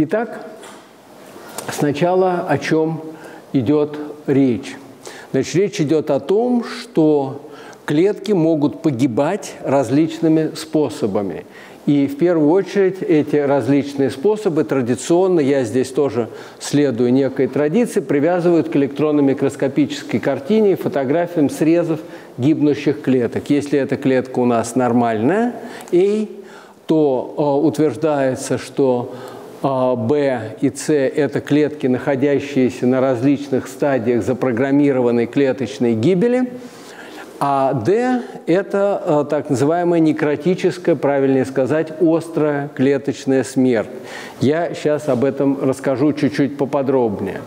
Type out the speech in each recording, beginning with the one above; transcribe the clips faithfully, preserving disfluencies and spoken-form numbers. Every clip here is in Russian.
Итак, сначала о чем идет речь? Значит, речь идет о том, что клетки могут погибать различными способами. И в первую очередь эти различные способы традиционно, я здесь тоже следую некой традиции, привязывают к электронно-микроскопической картине и фотографиям срезов гибнущих клеток. Если эта клетка у нас нормальная, A, то э, утверждается, что Б и С – это клетки, находящиеся на различных стадиях запрограммированной клеточной гибели, а Д – это так называемая некротическая, правильнее сказать, острая клеточная смерть. Я сейчас об этом расскажу чуть-чуть поподробнее.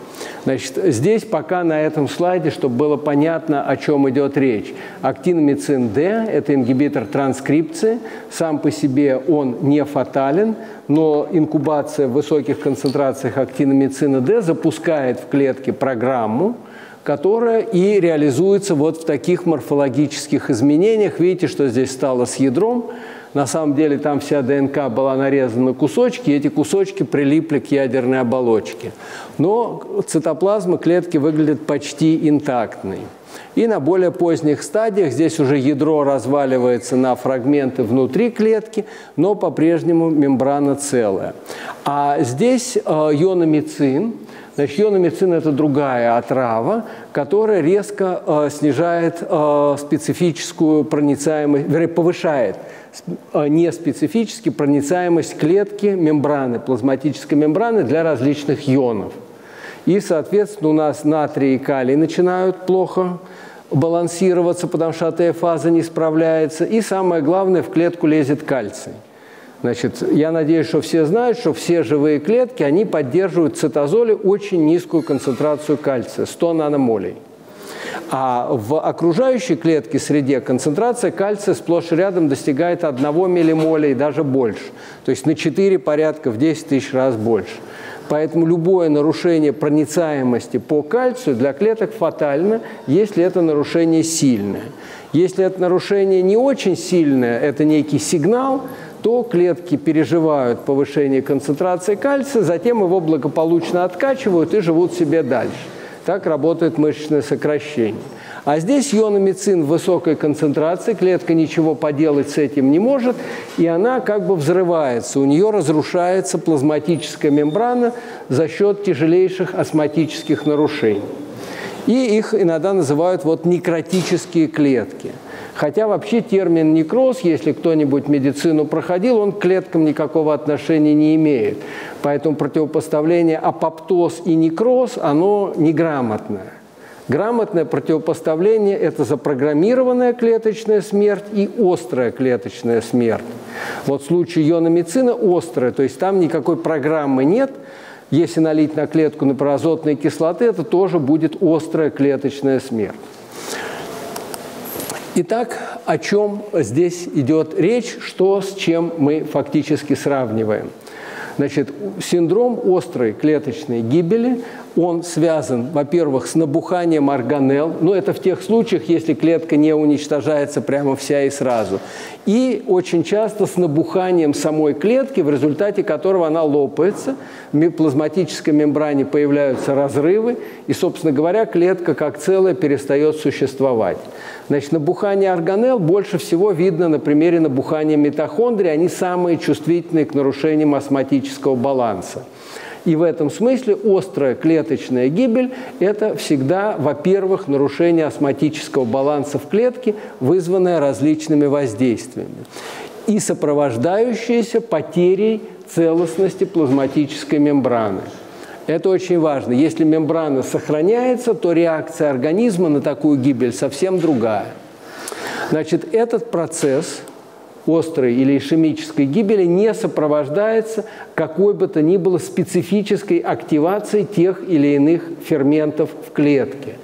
Значит, здесь пока на этом слайде, чтобы было понятно, о чем идет речь. Актиномицин Д – это ингибитор транскрипции. Сам по себе он не фатален, но инкубация в высоких концентрациях актиномицина Д запускает в клетке программу, которая и реализуется вот в таких морфологических изменениях. Видите, что здесь стало с ядром? На самом деле там вся ДНК была нарезана на кусочки, и эти кусочки прилипли к ядерной оболочке. Но цитоплазма клетки выглядит почти интактной. И на более поздних стадиях здесь уже ядро разваливается на фрагменты внутри клетки, но по-прежнему мембрана целая. А здесь иономицин. Значит, иономицин – это другая отрава, которая резко э, снижает э, специфическую проницаемость, вернее, повышает э, неспецифически проницаемость клетки мембраны, плазматической мембраны для различных ионов. И, соответственно, у нас натрий и калий начинают плохо балансироваться, потому что АТФаза не справляется. И самое главное, в клетку лезет кальций. Значит, я надеюсь, что все знают, что все живые клетки, они поддерживают в цитозоле очень низкую концентрацию кальция, сто наномолей. А в окружающей клетке среде концентрация кальция сплошь и рядом достигает одного миллимоля и даже больше. То есть на четыре порядка в десять тысяч раз больше. Поэтому любое нарушение проницаемости по кальцию для клеток фатально, если это нарушение сильное. Если это нарушение не очень сильное, это некий сигнал, то клетки переживают повышение концентрации кальция, затем его благополучно откачивают и живут себе дальше. Так работает мышечное сокращение. А здесь иономицин в высокой концентрации, клетка ничего поделать с этим не может, и она как бы взрывается, у нее разрушается плазматическая мембрана за счет тяжелейших осмотических нарушений. И их иногда называют вот некротические клетки. Хотя вообще термин некроз, если кто-нибудь медицину проходил, он к клеткам никакого отношения не имеет. Поэтому противопоставление апоптоз и некроз, оно неграмотное. Грамотное противопоставление – это запрограммированная клеточная смерть и острая клеточная смерть. Вот в случае иономицина острая, то есть там никакой программы нет. Если налить на клетку напроазотной кислоты, это тоже будет острая клеточная смерть. Итак, о чем здесь идет речь, что с чем мы фактически сравниваем? Значит, синдром острой клеточной гибели, он связан, во-первых, с набуханием органелл, но это в тех случаях, если клетка не уничтожается прямо вся и сразу, и очень часто с набуханием самой клетки, в результате которого она лопается, в плазматической мембране появляются разрывы, и, собственно говоря, клетка как целая перестает существовать. Значит, набухание органелл больше всего видно на примере набухания митохондрий. Они самые чувствительные к нарушениям осмотического баланса. И в этом смысле острая клеточная гибель – это всегда, во-первых, нарушение осмотического баланса в клетке, вызванное различными воздействиями, и сопровождающееся потерей целостности плазматической мембраны. Это очень важно. Если мембрана сохраняется, то реакция организма на такую гибель совсем другая. Значит, этот процесс острой или ишемической гибели не сопровождается какой бы то ни было специфической активацией тех или иных ферментов в клетке.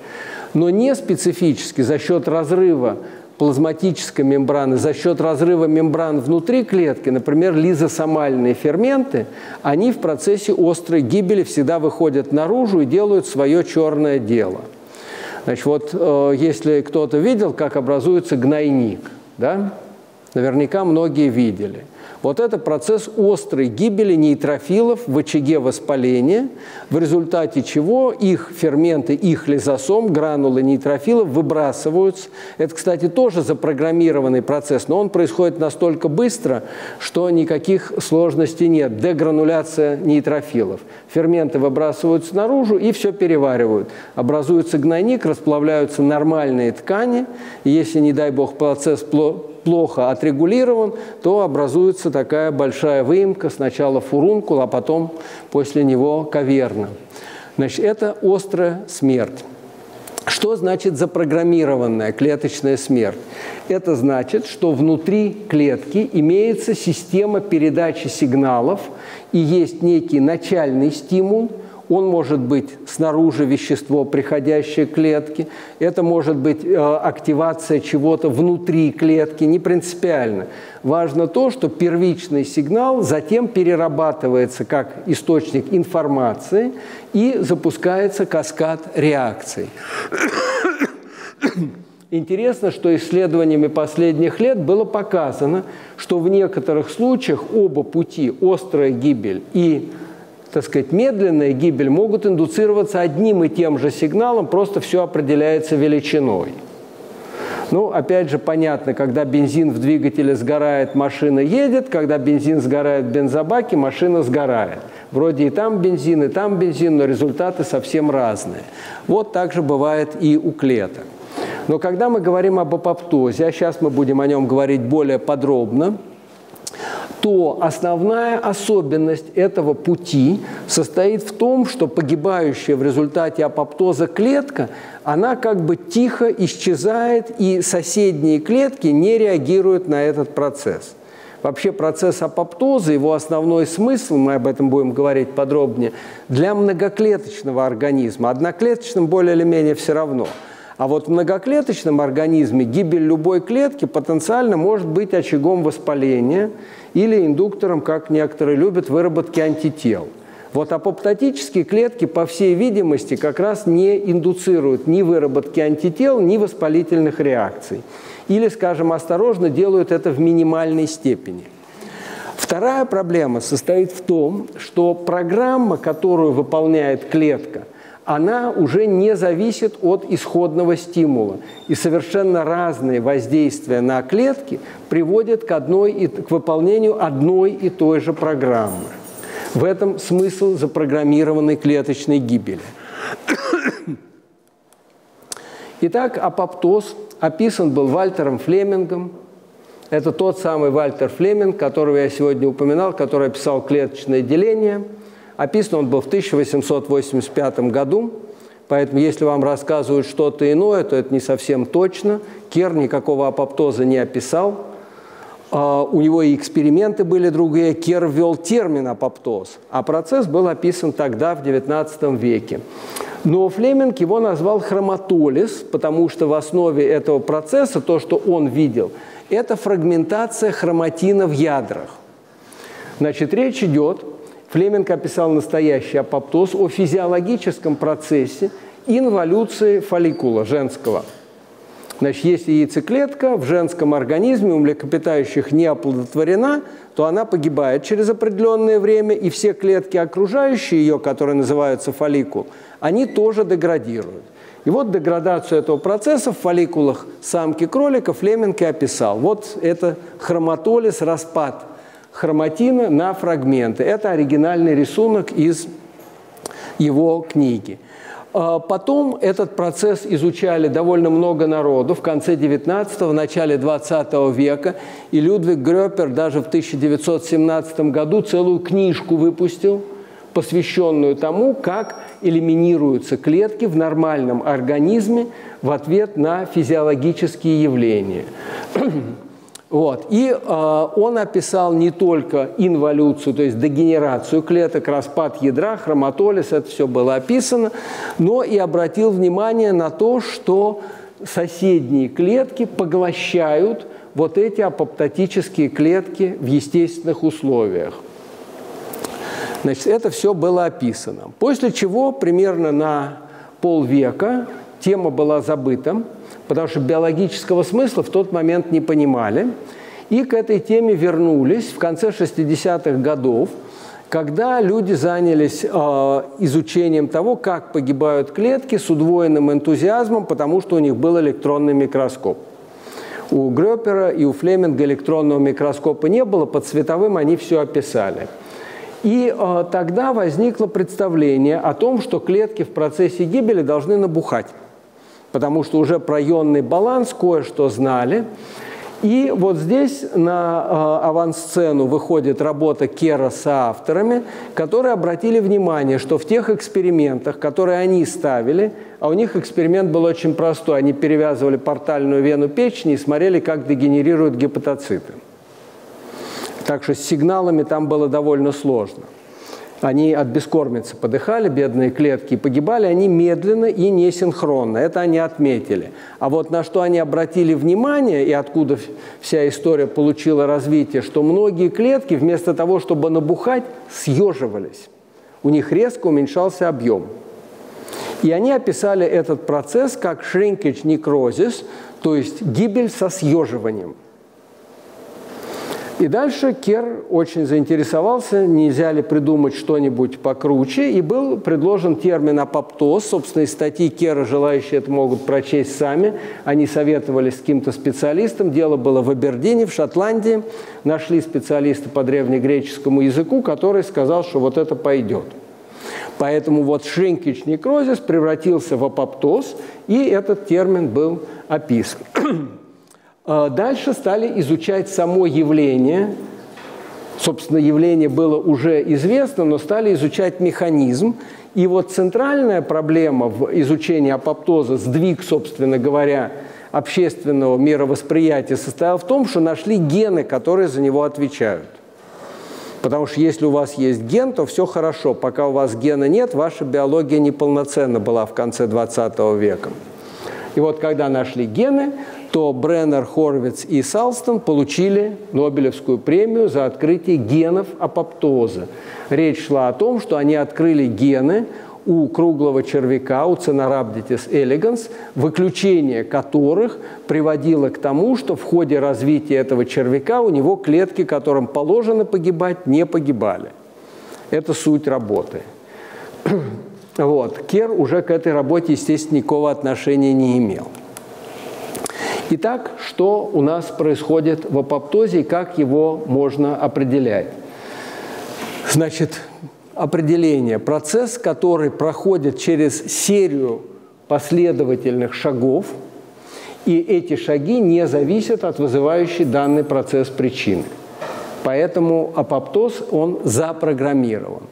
Но не специфически за счет разрыва плазматической мембраны, за счет разрыва мембран внутри клетки, например, лизосомальные ферменты, они в процессе острой гибели всегда выходят наружу и делают свое черное дело. Значит, вот э, если кто-то видел, как образуется гнойник, да? Наверняка многие видели. Вот это процесс острой гибели нейтрофилов в очаге воспаления, в результате чего их ферменты, их лизосом, гранулы нейтрофилов выбрасываются. Это, кстати, тоже запрограммированный процесс, но он происходит настолько быстро, что никаких сложностей нет. Дегрануляция нейтрофилов. Ферменты выбрасываются наружу и все переваривают. Образуется гнойник, расплавляются нормальные ткани. И если, не дай бог, процесс плохо отрегулирован, то образуется такая большая выемка, сначала фурункул, а потом после него каверна. Значит, это острая смерть. Что значит запрограммированная клеточная смерть? Это значит, что внутри клетки имеется система передачи сигналов и есть некий начальный стимул. Он может быть снаружи вещество, приходящее к клетке. Это может быть э, активация чего-то внутри клетки, не принципиально. Важно то, что первичный сигнал затем перерабатывается как источник информации и запускается каскад реакций. Интересно, что исследованиями последних лет было показано, что в некоторых случаях оба пути, острая гибель и, так сказать, медленная гибель, могут индуцироваться одним и тем же сигналом, просто все определяется величиной. Ну, опять же, понятно, когда бензин в двигателе сгорает, машина едет, когда бензин сгорает в бензобаке, машина сгорает. Вроде и там бензин, и там бензин, но результаты совсем разные. Вот так же бывает и у клеток. Но когда мы говорим об апоптозе, а сейчас мы будем о нем говорить более подробно, то основная особенность этого пути состоит в том, что погибающая в результате апоптоза клетка, она как бы тихо исчезает, и соседние клетки не реагируют на этот процесс. Вообще процесс апоптоза, его основной смысл, мы об этом будем говорить подробнее, для многоклеточного организма. Одноклеточным более или менее все равно. А вот в многоклеточном организме гибель любой клетки потенциально может быть очагом воспаления или индуктором, как некоторые любят, выработки антител. Вот апоптотические клетки, по всей видимости, как раз не индуцируют ни выработки антител, ни воспалительных реакций. Или, скажем, осторожно, делают это в минимальной степени. Вторая проблема состоит в том, что программа, которую выполняет клетка, она уже не зависит от исходного стимула. И совершенно разные воздействия на клетки приводят к, одной и, к выполнению одной и той же программы. В этом смысл запрограммированной клеточной гибели. Итак, апоптоз описан был Вальтером Флеммингом. Это тот самый Вальтер Флемминг, которого я сегодня упоминал, который описал клеточное деление. Описан он был в тысяча восемьсот восемьдесят пятом году, поэтому если вам рассказывают что-то иное, то это не совсем точно. Керр никакого апоптоза не описал. У него и эксперименты были другие. Керр ввел термин апоптоз, а процесс был описан тогда, в девятнадцатом веке. Но Флемминг его назвал хроматолиз, потому что в основе этого процесса, то, что он видел, это фрагментация хроматина в ядрах. Значит, речь идет... Флемминг описал настоящий апоптоз о физиологическом процессе инволюции фолликула женского. Значит, если яйцеклетка в женском организме у млекопитающих не оплодотворена, то она погибает через определенное время, и все клетки, окружающие ее, которые называются фолликул, они тоже деградируют. И вот деградацию этого процесса в фолликулах самки кролика Флемминг и описал. Вот это хроматолиз, распад хроматина на фрагменты. Это оригинальный рисунок из его книги. Потом этот процесс изучали довольно много народу в конце девятнадцатого, начале двадцатого века. И Людвиг Грэпер даже в тысяча девятьсот семнадцатом году целую книжку выпустил, посвященную тому, как элиминируются клетки в нормальном организме в ответ на физиологические явления. Вот. И э, он описал не только инволюцию, то есть дегенерацию клеток, распад ядра, хроматолиз, это все было описано, но и обратил внимание на то, что соседние клетки поглощают вот эти апоптотические клетки в естественных условиях. Значит, это все было описано. После чего примерно на полвека тема была забыта, потому что биологического смысла в тот момент не понимали. И к этой теме вернулись в конце шестидесятых годов, когда люди занялись э, изучением того, как погибают клетки, с удвоенным энтузиазмом, потому что у них был электронный микроскоп. У Грэпера и у Флемминга электронного микроскопа не было, под световым они все описали. И э, тогда возникло представление о том, что клетки в процессе гибели должны набухать, потому что уже про ионный баланс кое-что знали. И вот здесь на э, авансцену выходит работа Керра с авторами, которые обратили внимание, что в тех экспериментах, которые они ставили, а у них эксперимент был очень простой, они перевязывали портальную вену печени и смотрели, как дегенерируют гепатоциты. Так что с сигналами там было довольно сложно. Они от бескормицы подыхали, бедные клетки, и погибали они медленно и несинхронно. Это они отметили. А вот на что они обратили внимание, и откуда вся история получила развитие, что многие клетки вместо того, чтобы набухать, съеживались. У них резко уменьшался объем. И они описали этот процесс как shrinkage necrosis, то есть гибель со съеживанием. И дальше Керр очень заинтересовался, нельзя ли придумать что-нибудь покруче, и был предложен термин апоптоз. Собственно, из статьи Керра желающие это могут прочесть сами. Они советовались с каким-то специалистом. Дело было в Абердине, в Шотландии. Нашли специалиста по древнегреческому языку, который сказал, что вот это пойдет. Поэтому вот shrinkage necrosis превратился в апоптоз, и этот термин был описан. Дальше стали изучать само явление. Собственно, явление было уже известно, но стали изучать механизм. И вот центральная проблема в изучении апоптоза, сдвиг, собственно говоря, общественного мировосприятия состояла в том, что нашли гены, которые за него отвечают. Потому что если у вас есть ген, то все хорошо. Пока у вас гена нет, ваша биология неполноценна была в конце двадцатого века. И вот когда нашли гены, то Бреннер, Хорвиц и Салстон получили Нобелевскую премию за открытие генов апоптоза. Речь шла о том, что они открыли гены у круглого червяка, у Caenorhabditis elegans, выключение которых приводило к тому, что в ходе развития этого червяка у него клетки, которым положено погибать, не погибали. Это суть работы. Вот. Керр уже к этой работе, естественно, никакого отношения не имел. Итак, что у нас происходит в апоптозе и как его можно определять? Значит, определение. Процесс, который проходит через серию последовательных шагов, и эти шаги не зависят от вызывающей данный процесс причины. Поэтому апоптоз, он запрограммирован.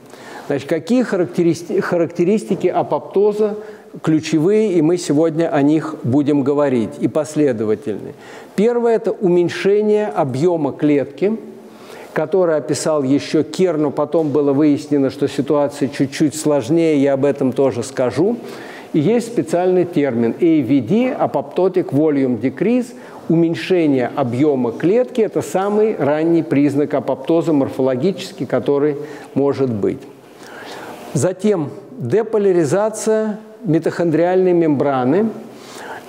Значит, какие характеристи- характеристики апоптоза ключевые, и мы сегодня о них будем говорить, и последовательны. Первое – это уменьшение объема клетки, которое описал еще Керр, но потом было выяснено, что ситуация чуть-чуть сложнее, я об этом тоже скажу. И есть специальный термин эй ви ди – apoptotic volume decrease, уменьшение объема клетки – это самый ранний признак апоптоза морфологический, который может быть. Затем деполяризация митохондриальной мембраны.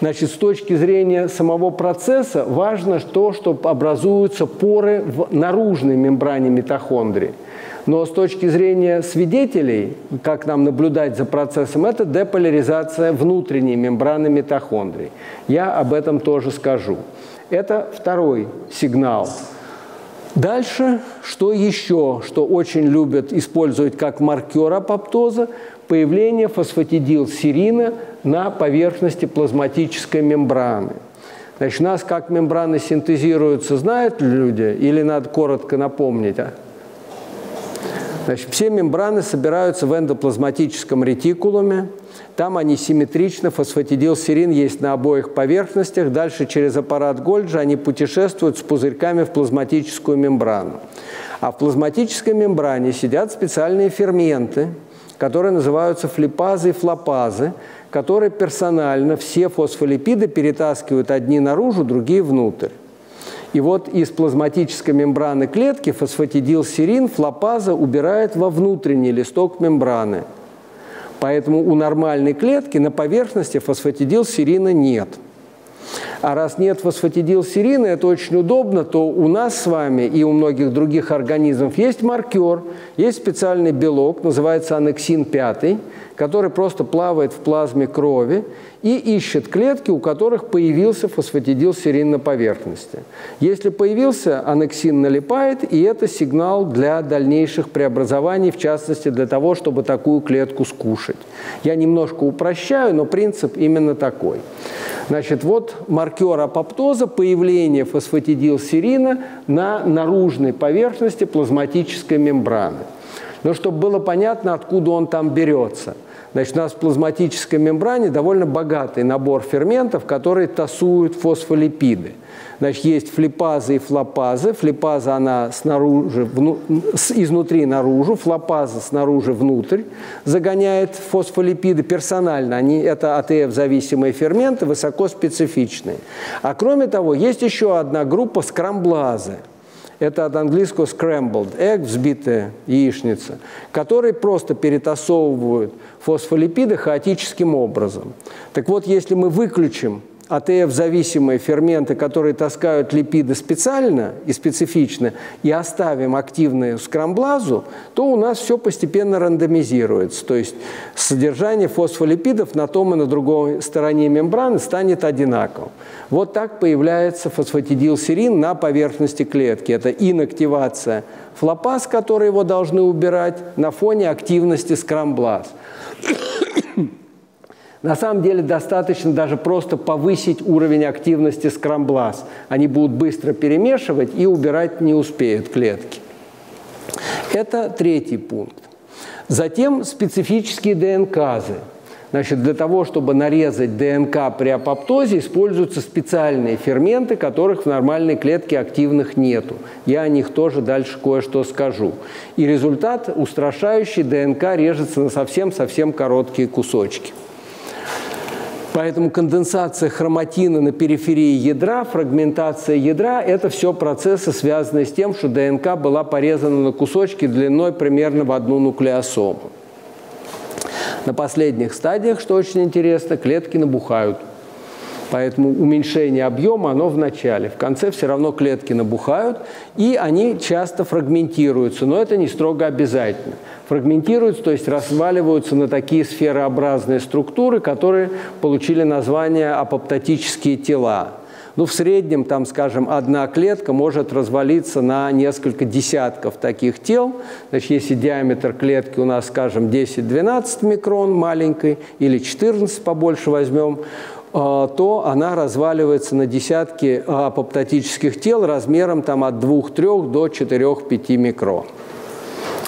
Значит, с точки зрения самого процесса важно то, что образуются поры в наружной мембране митохондрии. Но с точки зрения свидетелей, как нам наблюдать за процессом, это деполяризация внутренней мембраны митохондрии. Я об этом тоже скажу. Это второй сигнал. Дальше, что еще, что очень любят использовать как маркер апоптоза, появление фосфатидилсерина на поверхности плазматической мембраны. Значит, у нас как мембраны синтезируются, знают люди, или надо коротко напомнить? А? Значит, все мембраны собираются в эндоплазматическом ретикулуме. Там они симметрично, фосфатидилсерин есть на обоих поверхностях. Дальше через аппарат Гольджи они путешествуют с пузырьками в плазматическую мембрану. А в плазматической мембране сидят специальные ферменты, которые называются флипазы и флопазы, которые персонально все фосфолипиды перетаскивают одни наружу, другие внутрь. И вот из плазматической мембраны клетки фосфатидилсерин флопаза убирает во внутренний листок мембраны. Поэтому у нормальной клетки на поверхности фосфатидилсерина нет. А раз нет фосфатидилсерина, это очень удобно, то у нас с вами и у многих других организмов есть маркер, есть специальный белок, называется анексин пять, который просто плавает в плазме крови и ищет клетки, у которых появился фосфатидилсерин на поверхности. Если появился, анексин налипает, и это сигнал для дальнейших преобразований, в частности, для того, чтобы такую клетку скушать. Я немножко упрощаю, но принцип именно такой. Значит, вот маркер апоптоза – появление фосфатидилсерина на наружной поверхности плазматической мембраны. Но чтобы было понятно, откуда он там берется. Значит, у нас в плазматической мембране довольно богатый набор ферментов, которые тасуют фосфолипиды. Значит, есть флипазы и флопазы. Флипаза, она снаружи, вну, изнутри наружу, флопаза снаружи внутрь загоняет фосфолипиды персонально. Они, это АТФ-зависимые ферменты, высокоспецифичные. А кроме того, есть еще одна группа скрамблазы. Это от английского scrambled egg, взбитая яичница, которые просто перетасовывают фосфолипиды хаотическим образом. Так вот, если мы выключим АТФ-зависимые ферменты, которые таскают липиды специально и специфично, и оставим активную скрамблазу, то у нас все постепенно рандомизируется. То есть содержание фосфолипидов на том и на другой стороне мембраны станет одинаковым. Вот так появляется фосфатидилсерин на поверхности клетки. Это инактивация флопаз, которые его должны убирать, на фоне активности скрамблаз. На самом деле достаточно даже просто повысить уровень активности скрамблаз. Они будут быстро перемешивать и убирать не успеют клетки. Это третий пункт. Затем специфические ДНКазы. Значит, для того, чтобы нарезать ДНК при апоптозе, используются специальные ферменты, которых в нормальной клетке активных нету. Я о них тоже дальше кое-что скажу. И результат устрашающий: ДНК режется на совсем-совсем короткие кусочки. Поэтому конденсация хроматина на периферии ядра, фрагментация ядра – это все процессы, связанные с тем, что ДНК была порезана на кусочки длиной примерно в одну нуклеосому. На последних стадиях, что очень интересно, клетки набухают. Поэтому уменьшение объема, оно в начале. В конце все равно клетки набухают, и они часто фрагментируются, но это не строго обязательно. Фрагментируются, то есть разваливаются на такие сферообразные структуры, которые получили название апоптотические тела. Ну, в среднем, там, скажем, одна клетка может развалиться на несколько десятков таких тел. Значит, если диаметр клетки у нас, скажем, десять-двенадцать микрон маленькой или четырнадцать побольше возьмем, то она разваливается на десятки апоптотических тел размером там, от двух-трёх до четырёх-пяти микрон.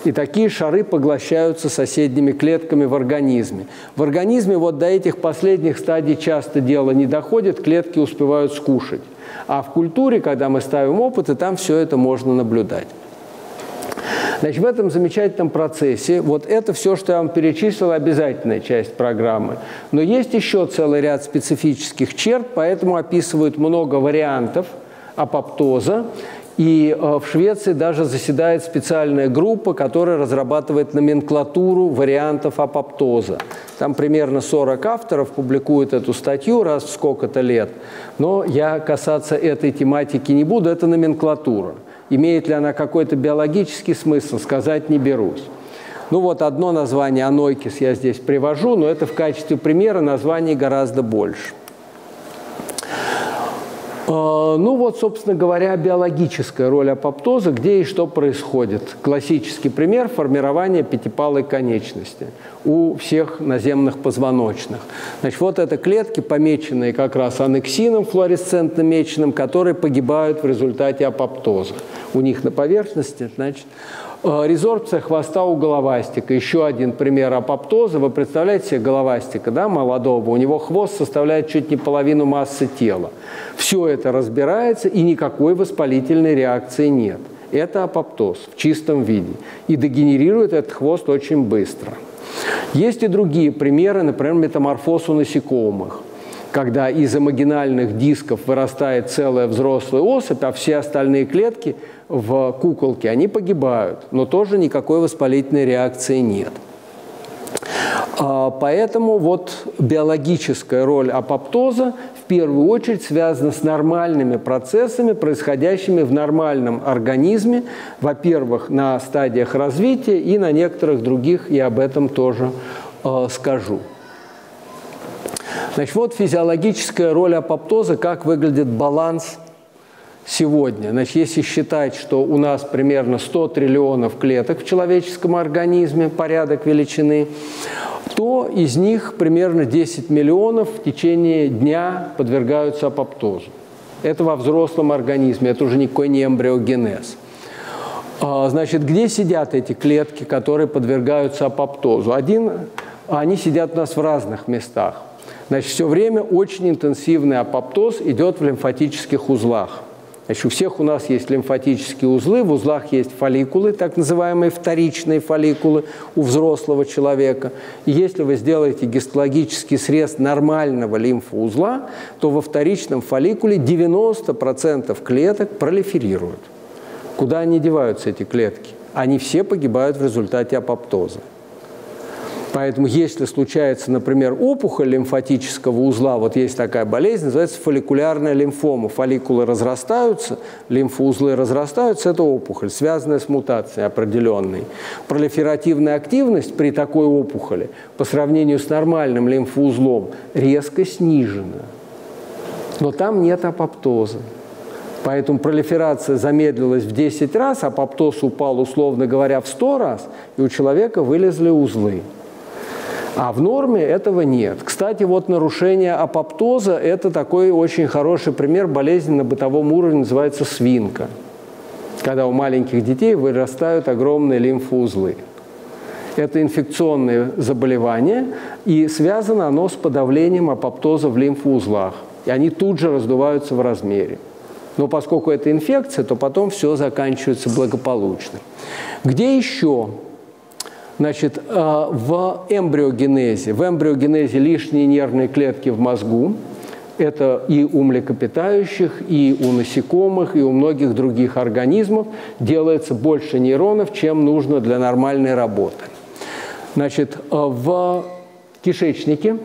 И такие шары поглощаются соседними клетками в организме. В организме вот до этих последних стадий часто дело не доходит, клетки успевают скушать. А в культуре, когда мы ставим опыты, там все это можно наблюдать. Значит, в этом замечательном процессе, вот это все, что я вам перечислил, обязательная часть программы. Но есть еще целый ряд специфических черт, поэтому описывают много вариантов апоптоза. И в Швеции даже заседает специальная группа, которая разрабатывает номенклатуру вариантов апоптоза. Там примерно сорок авторов публикуют эту статью раз в сколько-то лет. Но я касаться этой тематики не буду, это номенклатура. Имеет ли она какой-то биологический смысл, сказать не берусь. Ну вот одно название анойкис я здесь привожу, но это в качестве примера, названий гораздо больше. Ну вот, собственно говоря, биологическая роль апоптоза, где и что происходит. Классический пример – формирование пятипалой конечности у всех наземных позвоночных. Значит, вот это клетки, помеченные как раз анексином флуоресцентно-меченным, которые погибают в результате апоптоза. У них на поверхности, значит, резорбция хвоста у головастика. Еще один пример апоптоза. Вы представляете себе головастика, да, молодого? У него хвост составляет чуть не половину массы тела. Все это разбирается, и никакой воспалительной реакции нет. Это апоптоз в чистом виде. И дегенерирует этот хвост очень быстро. Есть и другие примеры, например, метаморфоз у насекомых, когда из имагинальных дисков вырастает целая взрослая особь, а все остальные клетки в куколке, они погибают, но тоже никакой воспалительной реакции нет. Поэтому вот биологическая роль апоптоза в первую очередь связана с нормальными процессами, происходящими в нормальном организме, во-первых, на стадиях развития и на некоторых других, я об этом тоже э, скажу. Значит, вот физиологическая роль апоптоза, как выглядит баланс сегодня. Значит, если считать, что у нас примерно сто триллионов клеток в человеческом организме, порядок величины, то из них примерно десять миллионов в течение дня подвергаются апоптозу. Это во взрослом организме, это уже никакой не эмбриогенез. Значит, где сидят эти клетки, которые подвергаются апоптозу? Один, они сидят у нас в разных местах. Значит, все время очень интенсивный апоптоз идет в лимфатических узлах. Значит, у всех у нас есть лимфатические узлы, в узлах есть фолликулы, так называемые вторичные фолликулы у взрослого человека. И если вы сделаете гистологический срез нормального лимфоузла, то во вторичном фолликуле девяносто процентов клеток пролиферируют. Куда они деваются, эти клетки? Они все погибают в результате апоптоза. Поэтому если случается, например, опухоль лимфатического узла, вот есть такая болезнь, называется фолликулярная лимфома. Фолликулы разрастаются, лимфоузлы разрастаются, это опухоль, связанная с мутацией определенной. Пролиферативная активность при такой опухоли по сравнению с нормальным лимфоузлом резко снижена. Но там нет апоптоза. Поэтому пролиферация замедлилась в десять раз, апоптоз упал, условно говоря, в сто раз, и у человека вылезли узлы. А в норме этого нет. Кстати, вот нарушение апоптоза – это такой очень хороший пример болезни на бытовом уровне, называется свинка. Когда у маленьких детей вырастают огромные лимфоузлы. Это инфекционное заболевание, и связано оно с подавлением апоптоза в лимфоузлах. И они тут же раздуваются в размере. Но поскольку это инфекция, то потом все заканчивается благополучно. Где еще? Значит, в эмбриогенезе. В эмбриогенезе лишние нервные клетки в мозгу. Это и у млекопитающих, и у насекомых, и у многих других организмов делается больше нейронов, чем нужно для нормальной работы. Значит, в кишечнике.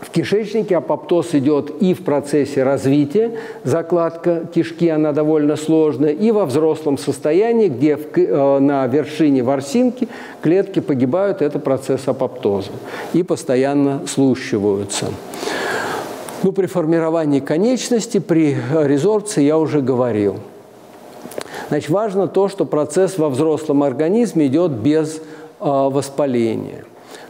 В кишечнике апоптоз идет и в процессе развития, закладка кишки, она довольно сложная, и во взрослом состоянии, где в, на вершине ворсинки клетки погибают, это процесс апоптоза, и постоянно слущиваются. Ну, при формировании конечности, при резорбции я уже говорил. Значит, важно то, что процесс во взрослом организме идет без э, воспаления.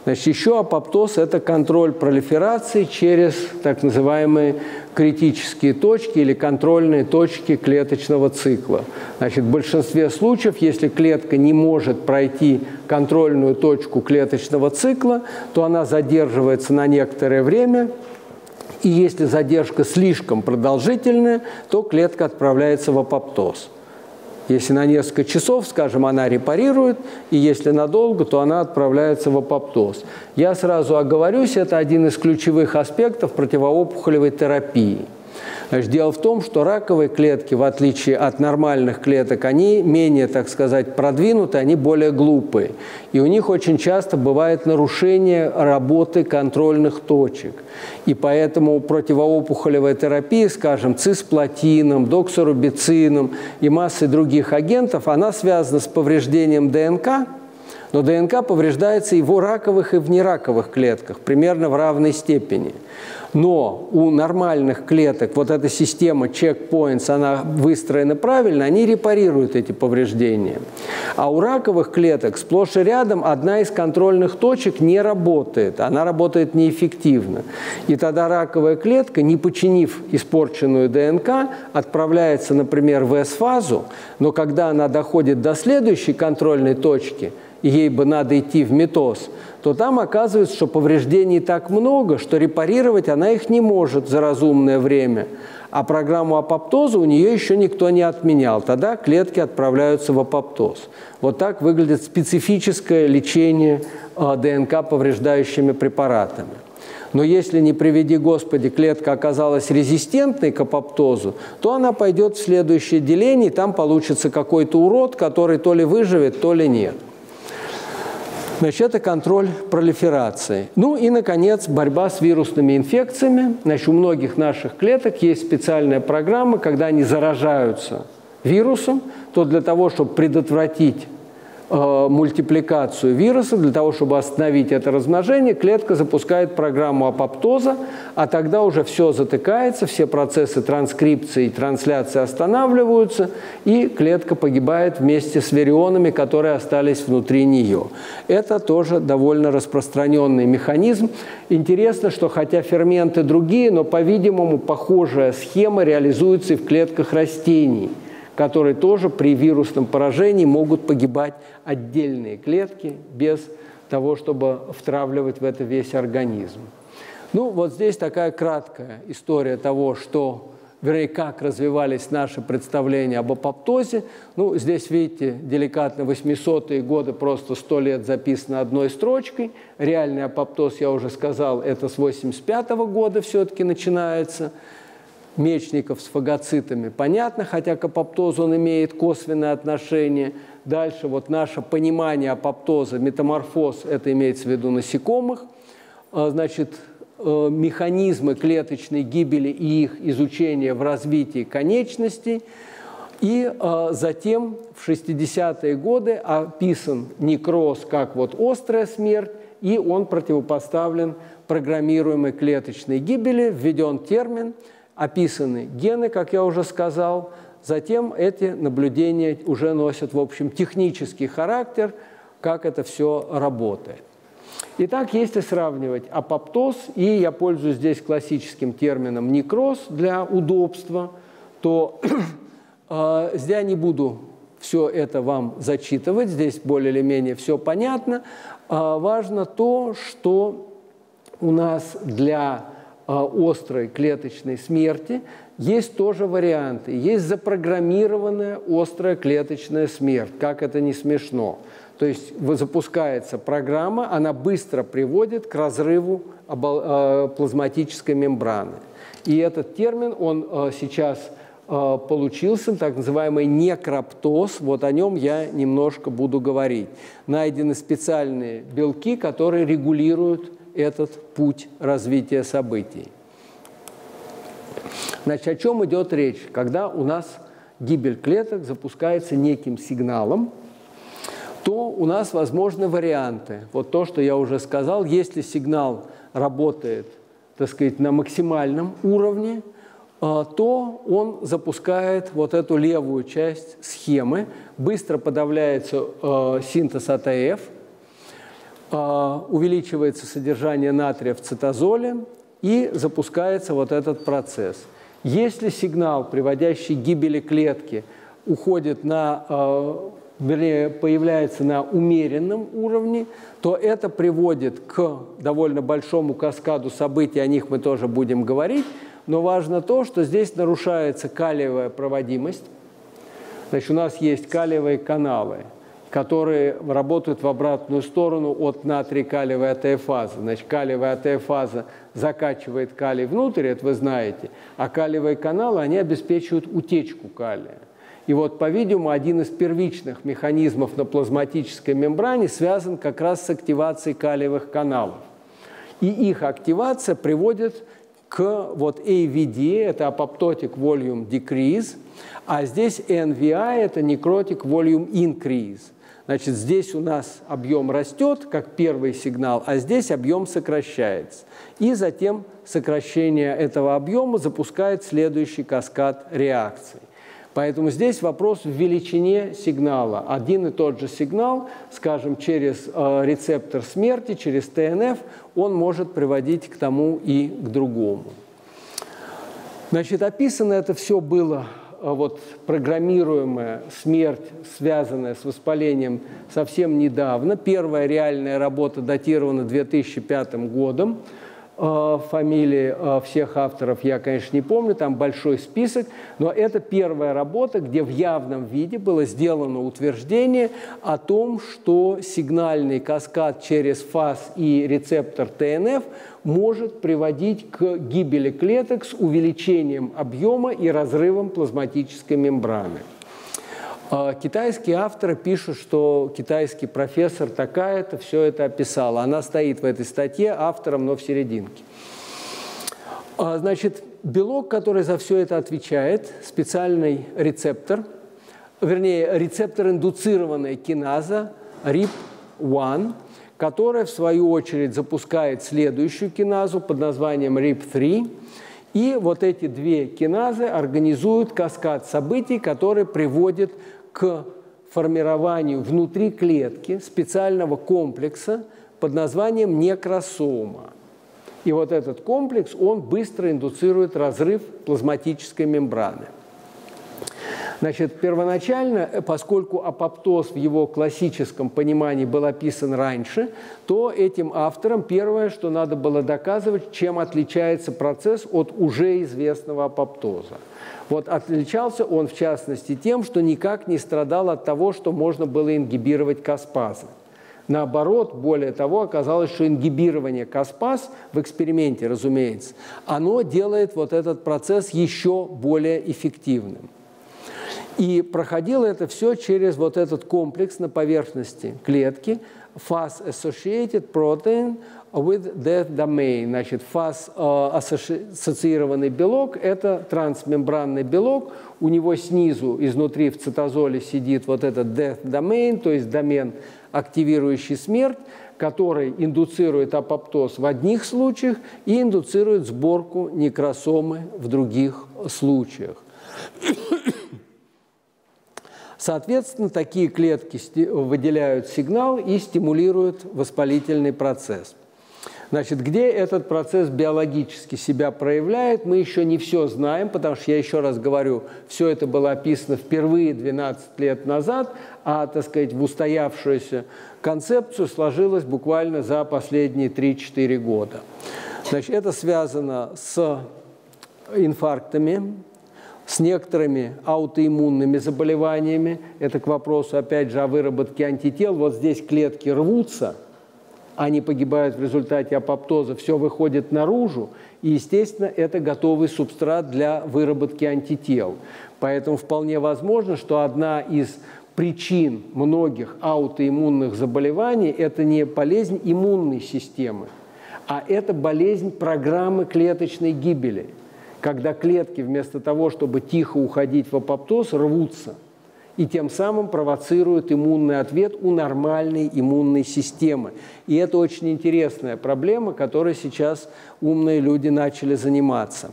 Значит, еще апоптоз – это контроль пролиферации через так называемые критические точки или контрольные точки клеточного цикла. Значит, в большинстве случаев, если клетка не может пройти контрольную точку клеточного цикла, то она задерживается на некоторое время, и если задержка слишком продолжительная, то клетка отправляется в апоптоз. Если на несколько часов, скажем, она репарирует, и если надолго, то она отправляется в апоптоз. Я сразу оговорюсь, это один из ключевых аспектов противоопухолевой терапии. Значит, дело в том, что раковые клетки, в отличие от нормальных клеток, они менее, так сказать, продвинуты, они более глупые. И у них очень часто бывает нарушение работы контрольных точек. И поэтому противоопухолевая терапия, скажем, цисплатином, доксорубицином и массой других агентов, она связана с повреждением ДНК, но ДНК повреждается и в раковых, и в нераковых клетках, примерно в равной степени. Но у нормальных клеток вот эта система чекпоинтс, она выстроена правильно, они репарируют эти повреждения. А у раковых клеток сплошь и рядом одна из контрольных точек не работает, она работает неэффективно. И тогда раковая клетка, не починив испорченную ДНК, отправляется, например, в С-фазу, но когда она доходит до следующей контрольной точки, и ей бы надо идти в митоз, то там оказывается, что повреждений так много, что репарировать она их не может за разумное время. А программу апоптоза у нее еще никто не отменял. Тогда клетки отправляются в апоптоз. Вот так выглядит специфическое лечение ДНК повреждающими препаратами. Но если, не приведи Господи, клетка оказалась резистентной к апоптозу, то она пойдет в следующее деление, и там получится какой-то урод, который то ли выживет, то ли нет. Значит, это контроль пролиферации. Ну и, наконец, борьба с вирусными инфекциями. Значит, у многих наших клеток есть специальная программа, когда они заражаются вирусом, то для того, чтобы предотвратить э, мультипликацию вируса, для того, чтобы остановить это размножение, клетка запускает программу апоптоза, а тогда уже все затыкается, все процессы транскрипции и трансляции останавливаются, и клетка погибает вместе с вирионами, которые остались внутри нее. Это тоже довольно распространенный механизм. Интересно, что хотя ферменты другие, но, по-видимому, похожая схема реализуется и в клетках растений, которые тоже при вирусном поражении могут погибать отдельные клетки без того, чтобы втравливать в это весь организм. Ну, вот здесь такая краткая история того, что, вернее, как развивались наши представления об апоптозе. Ну, здесь, видите, деликатно восьмисотые годы просто сто лет записано одной строчкой. Реальный апоптоз, я уже сказал, это с восемьдесят пятого года все-таки начинается. Мечников с фагоцитами понятно, хотя к апоптозу он имеет косвенное отношение. Дальше вот наше понимание апоптоза, метаморфоз, это имеется в виду насекомых. Значит, механизмы клеточной гибели и их изучение в развитии конечностей. И затем в шестидесятые годы описан некроз как вот острая смерть, и он противопоставлен программируемой клеточной гибели, введен термин. Описаны гены, как я уже сказал. Затем эти наблюдения уже носят, в общем, технический характер, как это все работает. Итак, если сравнивать апоптоз, и я пользуюсь здесь классическим термином некроз для удобства, то я не буду все это вам зачитывать, здесь более или менее все понятно. Важно то, что у нас для острой клеточной смерти есть тоже варианты. Есть запрограммированная острая клеточная смерть, как это не смешно. То есть запускается программа, она быстро приводит к разрыву плазматической мембраны. И этот термин, он сейчас получился, так называемый некроптоз, вот о нем я немножко буду говорить. Найдены специальные белки, которые регулируют этот путь развития событий. Значит, о чем идет речь? Когда у нас гибель клеток запускается неким сигналом, то у нас возможны варианты. Вот то, что я уже сказал, если сигнал работает, так сказать, на максимальном уровне, то он запускает вот эту левую часть схемы, быстро подавляется синтез А Т Ф, увеличивается содержание натрия в цитозоле и запускается вот этот процесс. Если сигнал, приводящий к гибели клетки, уходит на, вернее, появляется на умеренном уровне, то это приводит к довольно большому каскаду событий, о них мы тоже будем говорить, но важно то, что здесь нарушается калиевая проводимость. Значит, у нас есть калиевые каналы, которые работают в обратную сторону от натрий-калиевой А Т Ф-фазы. Значит, калиевая А Т Ф-фаза закачивает калий внутрь, это вы знаете, а калиевые каналы, они обеспечивают утечку калия. И вот, по-видимому, один из первичных механизмов на плазматической мембране связан как раз с активацией калиевых каналов. И их активация приводит к вот А В Д, это apoptotic volume decrease, а здесь Н В И, это necrotic volume increase. Значит, здесь у нас объем растет, как первый сигнал, а здесь объем сокращается. И затем сокращение этого объема запускает следующий каскад реакций. Поэтому здесь вопрос в величине сигнала. Один и тот же сигнал, скажем, через э, рецептор смерти, через Т Н Ф, он может приводить к тому и к другому. Значит, описано это все было... Вот программируемая смерть, связанная с воспалением, совсем недавно. Первая реальная работа датирована две тысячи пятым годом. Фамилии всех авторов я, конечно, не помню, там большой список, но это первая работа, где в явном виде было сделано утверждение о том, что сигнальный каскад через фаз и рецептор Т Н Ф может приводить к гибели клеток с увеличением объема и разрывом плазматической мембраны. Китайские авторы пишут, что китайский профессор такая-то все это описала. Она стоит в этой статье автором, но в серединке. Значит, белок, который за все это отвечает, специальный рецептор, вернее, рецептор индуцированная киназа рип один, которая, в свою очередь, запускает следующую киназу под названием рип три. И вот эти две киназы организуют каскад событий, который приводит к формированию внутри клетки специального комплекса под названием некросома. И вот этот комплекс, он быстро индуцирует разрыв плазматической мембраны. Значит, первоначально, поскольку апоптоз в его классическом понимании был описан раньше, то этим авторам первое, что надо было доказывать, чем отличается процесс от уже известного апоптоза. Вот отличался он, в частности, тем, что никак не страдал от того, что можно было ингибировать каспазы. Наоборот, более того, оказалось, что ингибирование каспаз в эксперименте, разумеется, оно делает вот этот процесс еще более эффективным. И проходило это все через вот этот комплекс на поверхности клетки фас-associated protein with death domain. Значит, фас-ассоциированный белок – это трансмембранный белок. У него снизу, изнутри в цитозоле сидит вот этот death domain, то есть домен, активирующий смерть, который индуцирует апоптоз в одних случаях и индуцирует сборку некросомы в других случаях. Соответственно, такие клетки выделяют сигнал и стимулируют воспалительный процесс. Значит, где этот процесс биологически себя проявляет, мы еще не все знаем, потому что, я еще раз говорю, все это было описано впервые двенадцать лет назад, а, так сказать, в устоявшуюся концепцию сложилось буквально за последние три-четыре года. Значит, это связано с инфарктами, с некоторыми аутоиммунными заболеваниями. Это к вопросу, опять же, о выработке антител. Вот здесь клетки рвутся, они погибают в результате апоптоза, все выходит наружу, и, естественно, это готовый субстрат для выработки антител. Поэтому вполне возможно, что одна из причин многих аутоиммунных заболеваний – это не болезнь иммунной системы, а это болезнь программы клеточной гибели, когда клетки вместо того, чтобы тихо уходить в апоптоз, рвутся и тем самым провоцируют иммунный ответ у нормальной иммунной системы. И это очень интересная проблема, которой сейчас умные люди начали заниматься.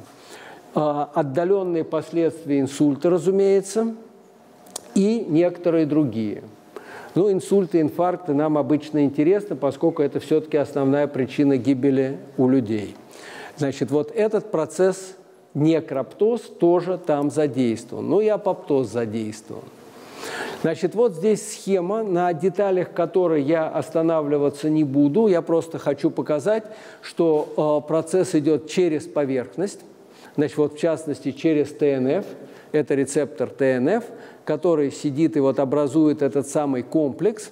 Отдаленные последствия инсульта, разумеется, и некоторые другие. Но инсульты, инфаркты нам обычно интересны, поскольку это все-таки основная причина гибели у людей. Значит, вот этот процесс... Некроптоз тоже там задействован, ну и апоптоз задействован. Значит, вот здесь схема, на деталях которой я останавливаться не буду. Я просто хочу показать, что э, процесс идет через поверхность. Значит, вот в частности через тэ эн эф. Это рецептор тэ эн эф, который сидит и вот образует этот самый комплекс.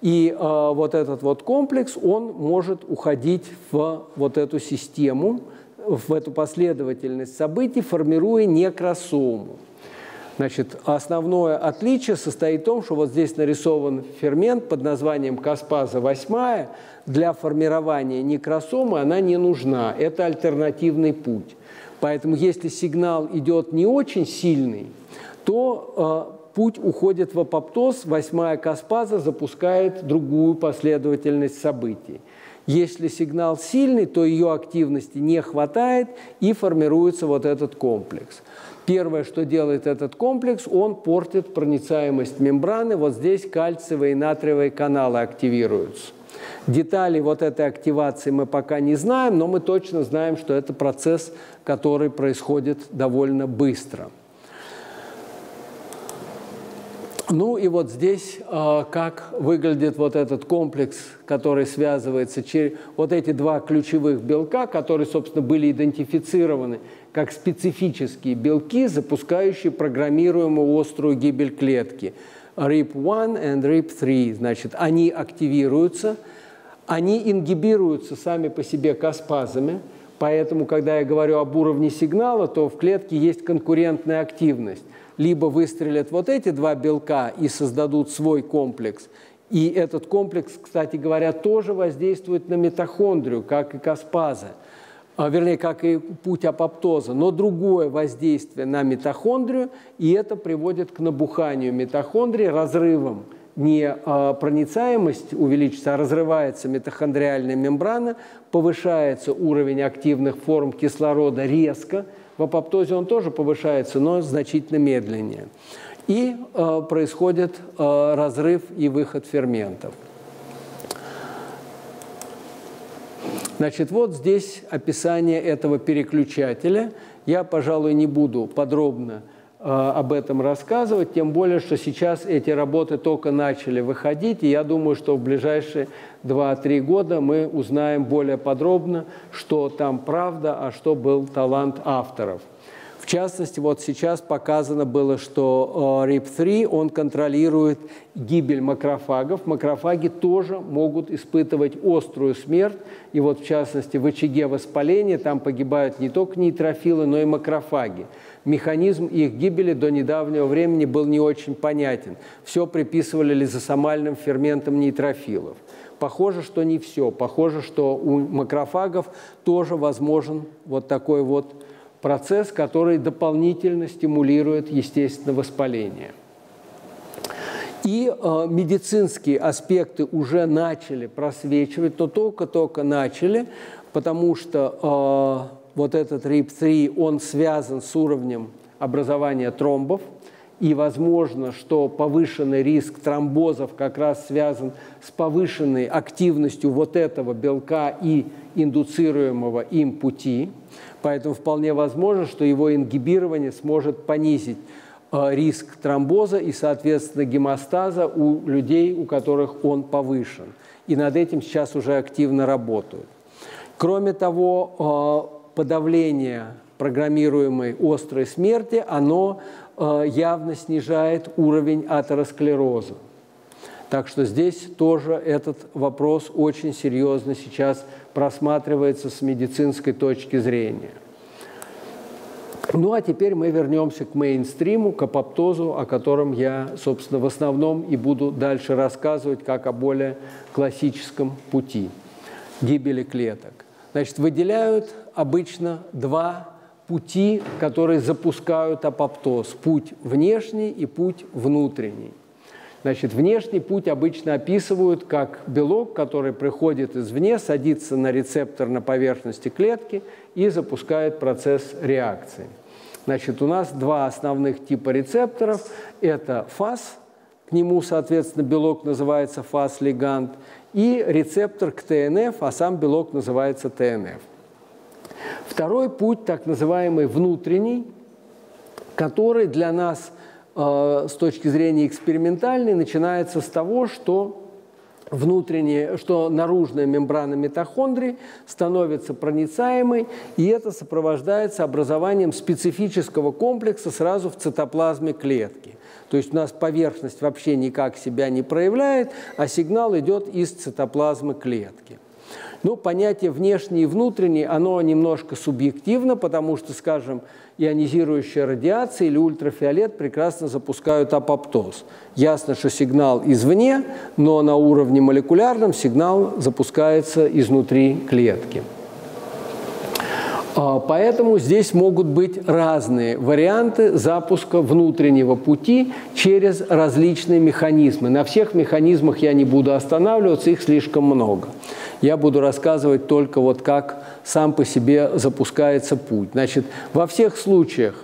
И э, вот этот вот комплекс, он может уходить в вот эту систему, в эту последовательность событий, формируя некросому. Значит, основное отличие состоит в том, что вот здесь нарисован фермент под названием каспаза восемь. Для формирования некросомы она не нужна. Это альтернативный путь. Поэтому если сигнал идет не очень сильный, то э, путь уходит в апоптоз, восьмая каспаза запускает другую последовательность событий. Если сигнал сильный, то ее активности не хватает, и формируется вот этот комплекс. Первое, что делает этот комплекс, он портит проницаемость мембраны. Вот здесь кальциевые и натриевые каналы активируются. Детали вот этой активации мы пока не знаем, но мы точно знаем, что это процесс, который происходит довольно быстро. Ну и вот здесь э, как выглядит вот этот комплекс, который связывается через вот эти два ключевых белка, которые, собственно, были идентифицированы как специфические белки, запускающие программируемую острую гибель клетки. рип один и рип три. Значит, они активируются, они ингибируются сами по себе каспазами. Поэтому, когда я говорю об уровне сигнала, то в клетке есть конкурентная активность. либо выстрелят вот эти два белка и создадут свой комплекс. И этот комплекс, кстати говоря, тоже воздействует на митохондрию, как и каспаза, вернее, как и путь апоптоза, но другое воздействие на митохондрию, и это приводит к набуханию митохондрии, разрывам. Не проницаемость увеличится, а разрывается митохондриальная мембрана, повышается уровень активных форм кислорода резко. В апоптозе он тоже повышается, но значительно медленнее. И э, происходит э, разрыв и выход ферментов. Значит, вот здесь описание этого переключателя. Я, пожалуй, не буду подробно э, об этом рассказывать, тем более, что сейчас эти работы только начали выходить, и я думаю, что в ближайшие два-три года мы узнаем более подробно, что там правда, а что был талант авторов. В частности, вот сейчас показано было, что рип три, он контролирует гибель макрофагов. Макрофаги тоже могут испытывать острую смерть. И вот, в частности, в очаге воспаления там погибают не только нейтрофилы, но и макрофаги. Механизм их гибели до недавнего времени был не очень понятен. Все приписывали лизосомальным ферментам нейтрофилов. Похоже, что не все. Похоже, что у макрофагов тоже возможен вот такой вот процесс, который дополнительно стимулирует, естественно, воспаление. И э, медицинские аспекты уже начали просвечивать, но только-только начали, потому что э, вот этот рип три, он связан с уровнем образования тромбов, и возможно, что повышенный риск тромбозов как раз связан с повышенной активностью вот этого белка и индуцируемого им пути. Поэтому вполне возможно, что его ингибирование сможет понизить риск тромбоза и, соответственно, гемостаза у людей, у которых он повышен. И над этим сейчас уже активно работают. Кроме того, подавление программируемой острой смерти, оно явно снижает уровень атеросклероза. Так что здесь тоже этот вопрос очень серьезно сейчас просматривается с медицинской точки зрения. Ну а теперь мы вернемся к мейнстриму, к апоптозу, о котором я, собственно, в основном и буду дальше рассказывать как о более классическом пути гибели клеток. Значит, выделяют обычно два пути, которые запускают апоптоз. Путь внешний и путь внутренний. Значит, внешний путь обычно описывают как белок, который приходит извне, садится на рецептор на поверхности клетки и запускает процесс реакции. Значит, у нас два основных типа рецепторов. Это фас, к нему, соответственно, белок называется фас-лигант, и рецептор к тэ эн эф, а сам белок называется тэ эн эф. Второй путь, так называемый внутренний, который для нас с точки зрения экспериментальной начинается с того, что, внутренняя, что наружная мембрана митохондрии становится проницаемой, и это сопровождается образованием специфического комплекса сразу в цитоплазме клетки. То есть у нас поверхность вообще никак себя не проявляет, а сигнал идет из цитоплазмы клетки. Но понятие внешний и внутренний, оно немножко субъективно, потому что, скажем, ионизирующая радиация или ультрафиолет прекрасно запускают апоптоз. Ясно, что сигнал извне, но на уровне молекулярном сигнал запускается изнутри клетки. Поэтому здесь могут быть разные варианты запуска внутреннего пути через различные механизмы. На всех механизмах я не буду останавливаться, их слишком много. Я буду рассказывать только вот как сам по себе запускается путь. Значит, во всех случаях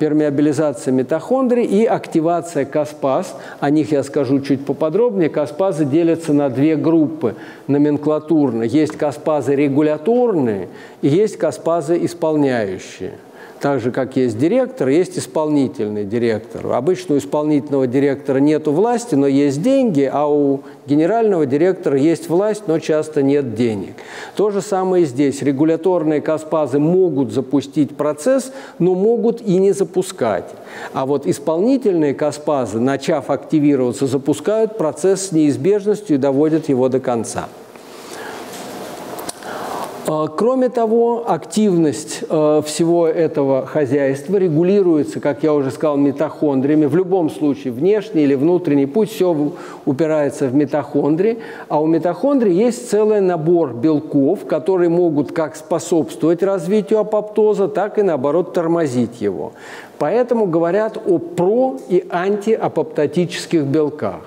пермеабилизация митохондрий и активация каспаз, о них я скажу чуть поподробнее, каспазы делятся на две группы номенклатурно. Есть каспазы регуляторные и есть каспазы исполняющие. Так же, как есть директор, есть исполнительный директор. Обычно у исполнительного директора нет власти, но есть деньги, а у генерального директора есть власть, но часто нет денег. То же самое и здесь. Регуляторные каспазы могут запустить процесс, но могут и не запускать. А вот исполнительные каспазы, начав активироваться, запускают процесс с неизбежностью и доводят его до конца. Кроме того, активность всего этого хозяйства регулируется, как я уже сказал, митохондриями. В любом случае, внешний или внутренний путь, все упирается в митохондрии. А у митохондрии есть целый набор белков, которые могут как способствовать развитию апоптоза, так и, наоборот, тормозить его. Поэтому говорят о про- и антиапоптотических белках.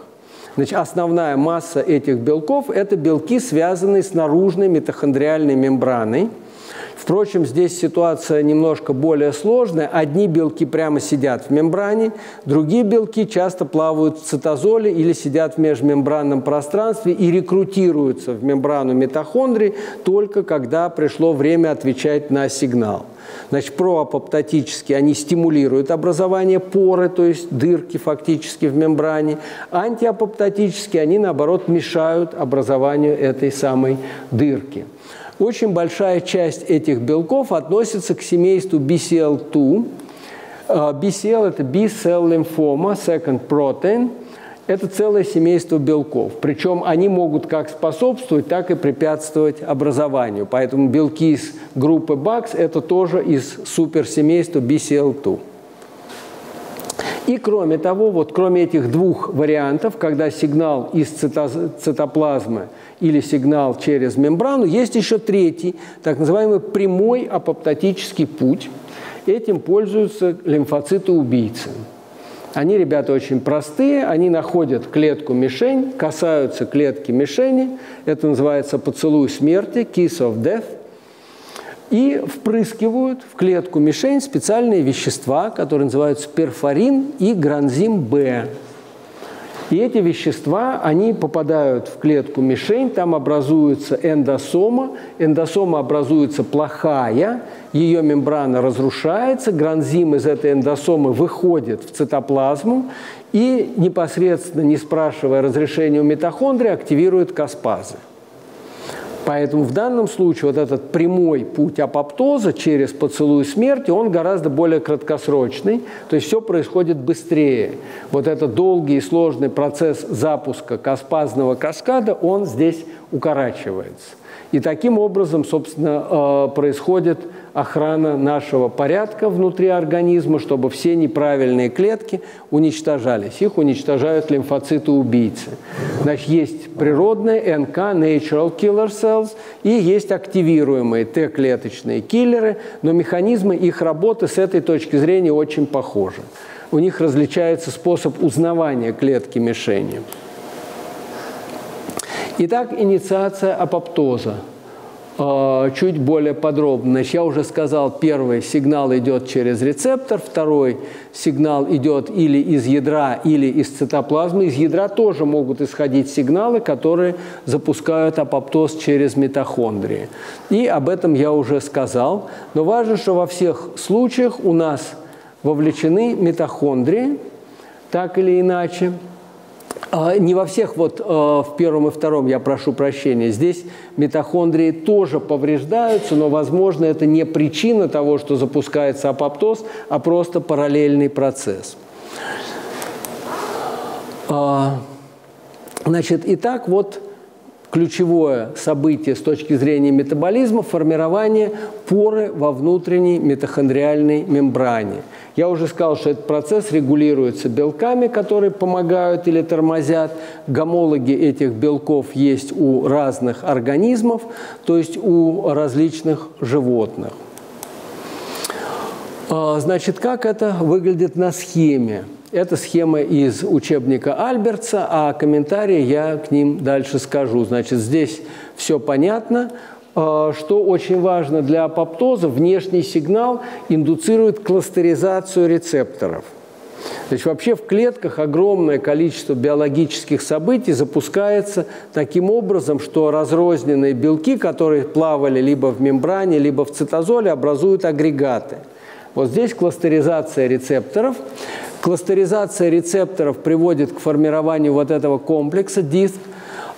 Значит, основная масса этих белков – это белки, связанные с наружной митохондриальной мембраной. Впрочем, здесь ситуация немножко более сложная. Одни белки прямо сидят в мембране, другие белки часто плавают в цитозоле или сидят в межмембранном пространстве и рекрутируются в мембрану митохондрий только когда пришло время отвечать на сигнал. Значит, проапоптотические, они стимулируют образование поры, то есть дырки фактически в мембране. Антиапоптотические, они, наоборот, мешают образованию этой самой дырки. Очень большая часть этих белков относится к семейству би си эл два. би си эл – это B-cell lymphoma, second protein. Это целое семейство белков. Причем они могут как способствовать, так и препятствовать образованию. Поэтому белки из группы бакс – это тоже из суперсемейства би си эл два. И кроме того, вот кроме этих двух вариантов, когда сигнал из цитоплазмы или сигнал через мембрану, есть еще третий, так называемый прямой апоптотический путь. Этим пользуются лимфоциты-убийцы. Они, ребята, очень простые, они находят клетку-мишень, касаются клетки-мишени, это называется поцелуй смерти, kiss of death, и впрыскивают в клетку-мишень специальные вещества, которые называются перфорин и гранзим-Б. И эти вещества, они попадают в клетку-мишень, там образуется эндосома, эндосома образуется плохая, ее мембрана разрушается, гранзим из этой эндосомы выходит в цитоплазму и, непосредственно не спрашивая разрешения у митохондрии, активирует каспазы. Поэтому в данном случае вот этот прямой путь апоптоза через поцелуй смерти, он гораздо более краткосрочный, то есть все происходит быстрее. Вот этот долгий и сложный процесс запуска каспазного каскада, он здесь укорачивается. И таким образом, собственно, происходит охрана нашего порядка внутри организма, чтобы все неправильные клетки уничтожались. Их уничтожают лимфоциты-убийцы. Значит, есть природные эн ка, natural killer cells, и есть активируемые Т-клеточные киллеры, но механизмы их работы с этой точки зрения очень похожи. У них различается способ узнавания клетки-мишени. Итак, инициация апоптоза. Чуть более подробно. Значит, я уже сказал, первый сигнал идет через рецептор, второй сигнал идет или из ядра, или из цитоплазмы. Из ядра тоже могут исходить сигналы, которые запускают апоптоз через митохондрии. И об этом я уже сказал. Но важно, что во всех случаях у нас вовлечены митохондрии, так или иначе. Не во всех, вот в первом и втором, я прошу прощения, здесь митохондрии тоже повреждаются, но, возможно, это не причина того, что запускается апоптоз, а просто параллельный процесс. Значит, итак, вот ключевое событие с точки зрения метаболизма – формирование поры во внутренней митохондриальной мембране. Я уже сказал, что этот процесс регулируется белками, которые помогают или тормозят. Гомологи этих белков есть у разных организмов, то есть у различных животных. Значит, как это выглядит на схеме? Это схема из учебника Альбертса, а комментарии я к ним дальше скажу. Значит, здесь все понятно. Что очень важно для апоптоза, внешний сигнал индуцирует кластеризацию рецепторов. То есть вообще в клетках огромное количество биологических событий запускается таким образом, что разрозненные белки, которые плавали либо в мембране, либо в цитозоле, образуют агрегаты. Вот здесь кластеризация рецепторов. Кластеризация рецепторов приводит к формированию вот этого комплекса диск.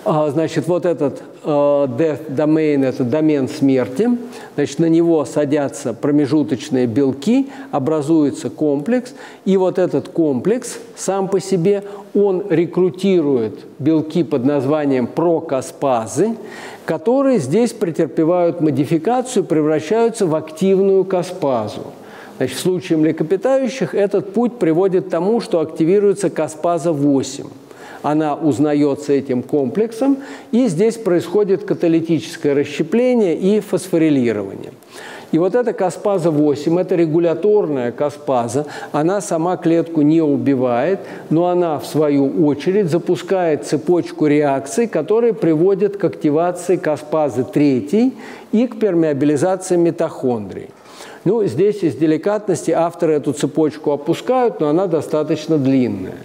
Значит, вот этот death domain – это домен смерти. Значит, на него садятся промежуточные белки, образуется комплекс. И вот этот комплекс сам по себе, он рекрутирует белки под названием прокаспазы, которые здесь претерпевают модификацию, превращаются в активную каспазу. Значит, в случае млекопитающих этот путь приводит к тому, что активируется каспаза восемь. Она узнается этим комплексом, и здесь происходит каталитическое расщепление и фосфорилирование. И вот эта каспаза восемь, это регуляторная каспаза, она сама клетку не убивает, но она, в свою очередь, запускает цепочку реакций, которые приводят к активации каспазы три и к пермеабилизации митохондрий. Ну, здесь из деликатности авторы эту цепочку опускают, но она достаточно длинная.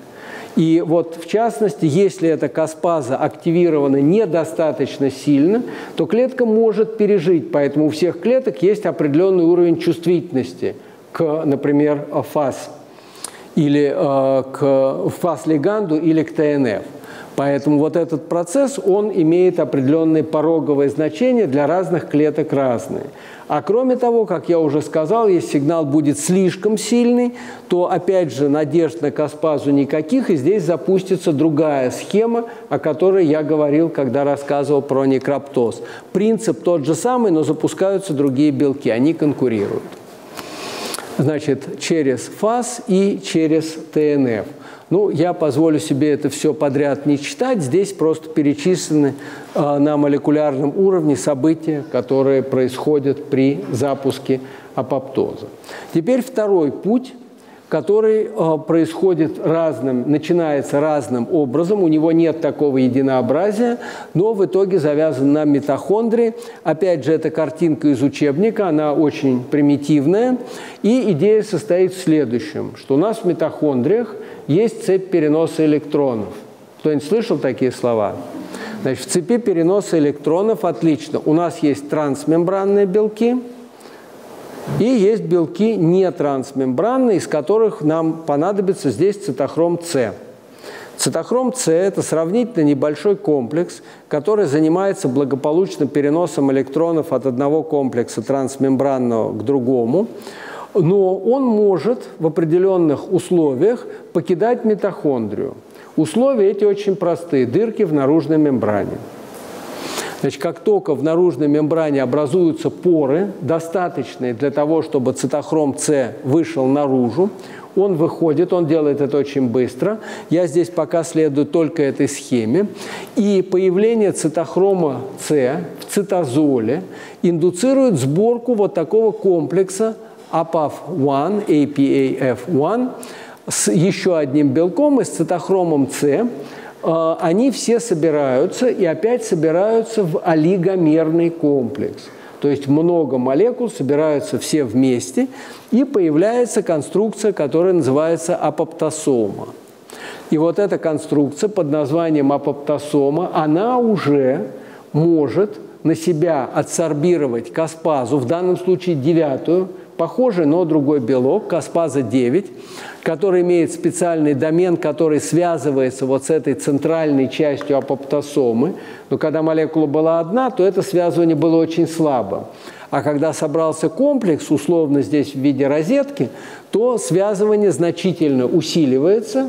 И вот, в частности, если эта каспаза активирована недостаточно сильно, то клетка может пережить. Поэтому у всех клеток есть определенный уровень чувствительности к, например, фас или э, к фас-лиганду или к тэ эн эф. Поэтому вот этот процесс, он имеет определенные пороговые значения, для разных клеток разные. А кроме того, как я уже сказал, если сигнал будет слишком сильный, то, опять же, надежд на каспазу никаких, и здесь запустится другая схема, о которой я говорил, когда рассказывал про некроптоз. Принцип тот же самый, но запускаются другие белки, они конкурируют. Значит, через фас и через тэ эн эф. Ну, я позволю себе это все подряд не читать. Здесь просто перечислены э, на молекулярном уровне события, которые происходят при запуске апоптоза. Теперь второй путь, который э, происходит разным, начинается разным образом. У него нет такого единообразия, но в итоге завязан на митохондрии. Опять же, это картинка из учебника, она очень примитивная. И идея состоит в следующем, что у нас в митохондриях есть цепь переноса электронов. Кто-нибудь слышал такие слова? Значит, в цепи переноса электронов, отлично, у нас есть трансмембранные белки и есть белки нетрансмембранные, из которых нам понадобится здесь цитохром С. Цитохром С – это сравнительно небольшой комплекс, который занимается благополучным переносом электронов от одного комплекса трансмембранного к другому. Но он может в определенных условиях покидать митохондрию. Условия эти очень простые – дырки в наружной мембране. Значит, как только в наружной мембране образуются поры, достаточные для того, чтобы цитохром С вышел наружу, он выходит, он делает это очень быстро. Я здесь пока следую только этой схеме. И появление цитохрома С в цитозоле индуцирует сборку вот такого комплекса а пэ а эф один, с еще одним белком и с цитохромом С. Они все собираются и опять собираются в олигомерный комплекс. То есть много молекул собираются все вместе, и появляется конструкция, которая называется апоптосома. И вот эта конструкция под названием апоптосома, она уже может на себя адсорбировать каспазу, в данном случае девятую, похожий, но другой белок, каспаза девять, который имеет специальный домен, который связывается вот с этой центральной частью апоптосомы. Но когда молекула была одна, то это связывание было очень слабо. А когда собрался комплекс, условно здесь в виде розетки, то связывание значительно усиливается.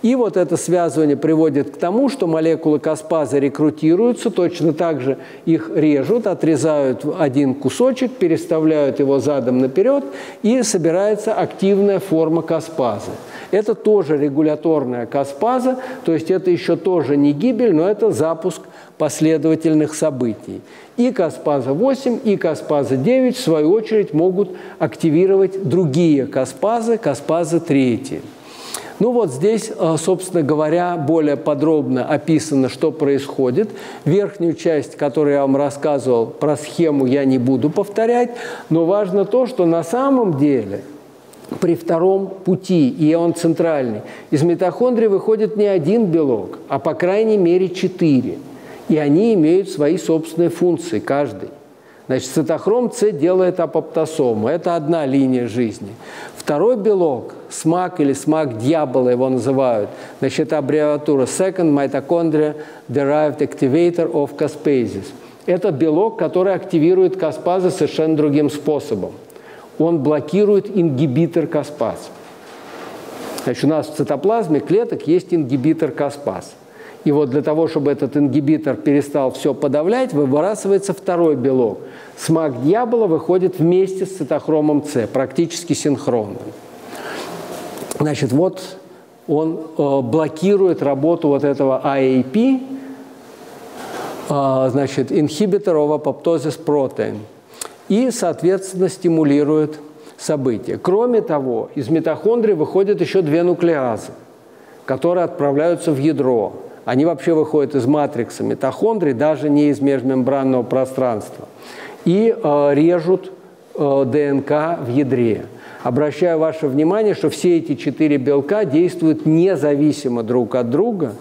И вот это связывание приводит к тому, что молекулы каспазы рекрутируются, точно так же их режут, отрезают один кусочек, переставляют его задом наперед, и собирается активная форма каспазы. Это тоже регуляторная каспаза, то есть это еще тоже не гибель, но это запуск последовательных событий. И каспаза восемь, и каспаза девять, в свою очередь, могут активировать другие каспазы, каспаза три. Ну вот здесь, собственно говоря, более подробно описано, что происходит. Верхнюю часть, которую я вам рассказывал, про схему я не буду повторять, но важно то, что на самом деле при втором пути, и он центральный, из митохондрии выходит не один белок, а по крайней мере четыре. И они имеют свои собственные функции, каждый. Значит, цитохром С делает апоптосому. Это одна линия жизни. Второй белок, смак или смак дьявола его называют, значит, это аббревиатура Second Mitochondria Derived Activator of Caspases. Это белок, который активирует каспазы совершенно другим способом. Он блокирует ингибитор каспаз. Значит, у нас в цитоплазме клеток есть ингибитор каспаз. И вот для того, чтобы этот ингибитор перестал все подавлять, выбрасывается второй белок. Смак дьявола выходит вместе с цитохромом С, практически синхронно. Значит, вот он э, блокирует работу вот этого ай эй пи, э, значит, inhibitor of apoptosis protein, и, соответственно, стимулирует события. Кроме того, из митохондрии выходят еще две нуклеазы, которые отправляются в ядро. Они вообще выходят из матрикса митохондрий, даже не из межмембранного пространства, и э, режут э, ДНК в ядре. Обращаю ваше внимание, что все эти четыре белка действуют независимо друг от друга,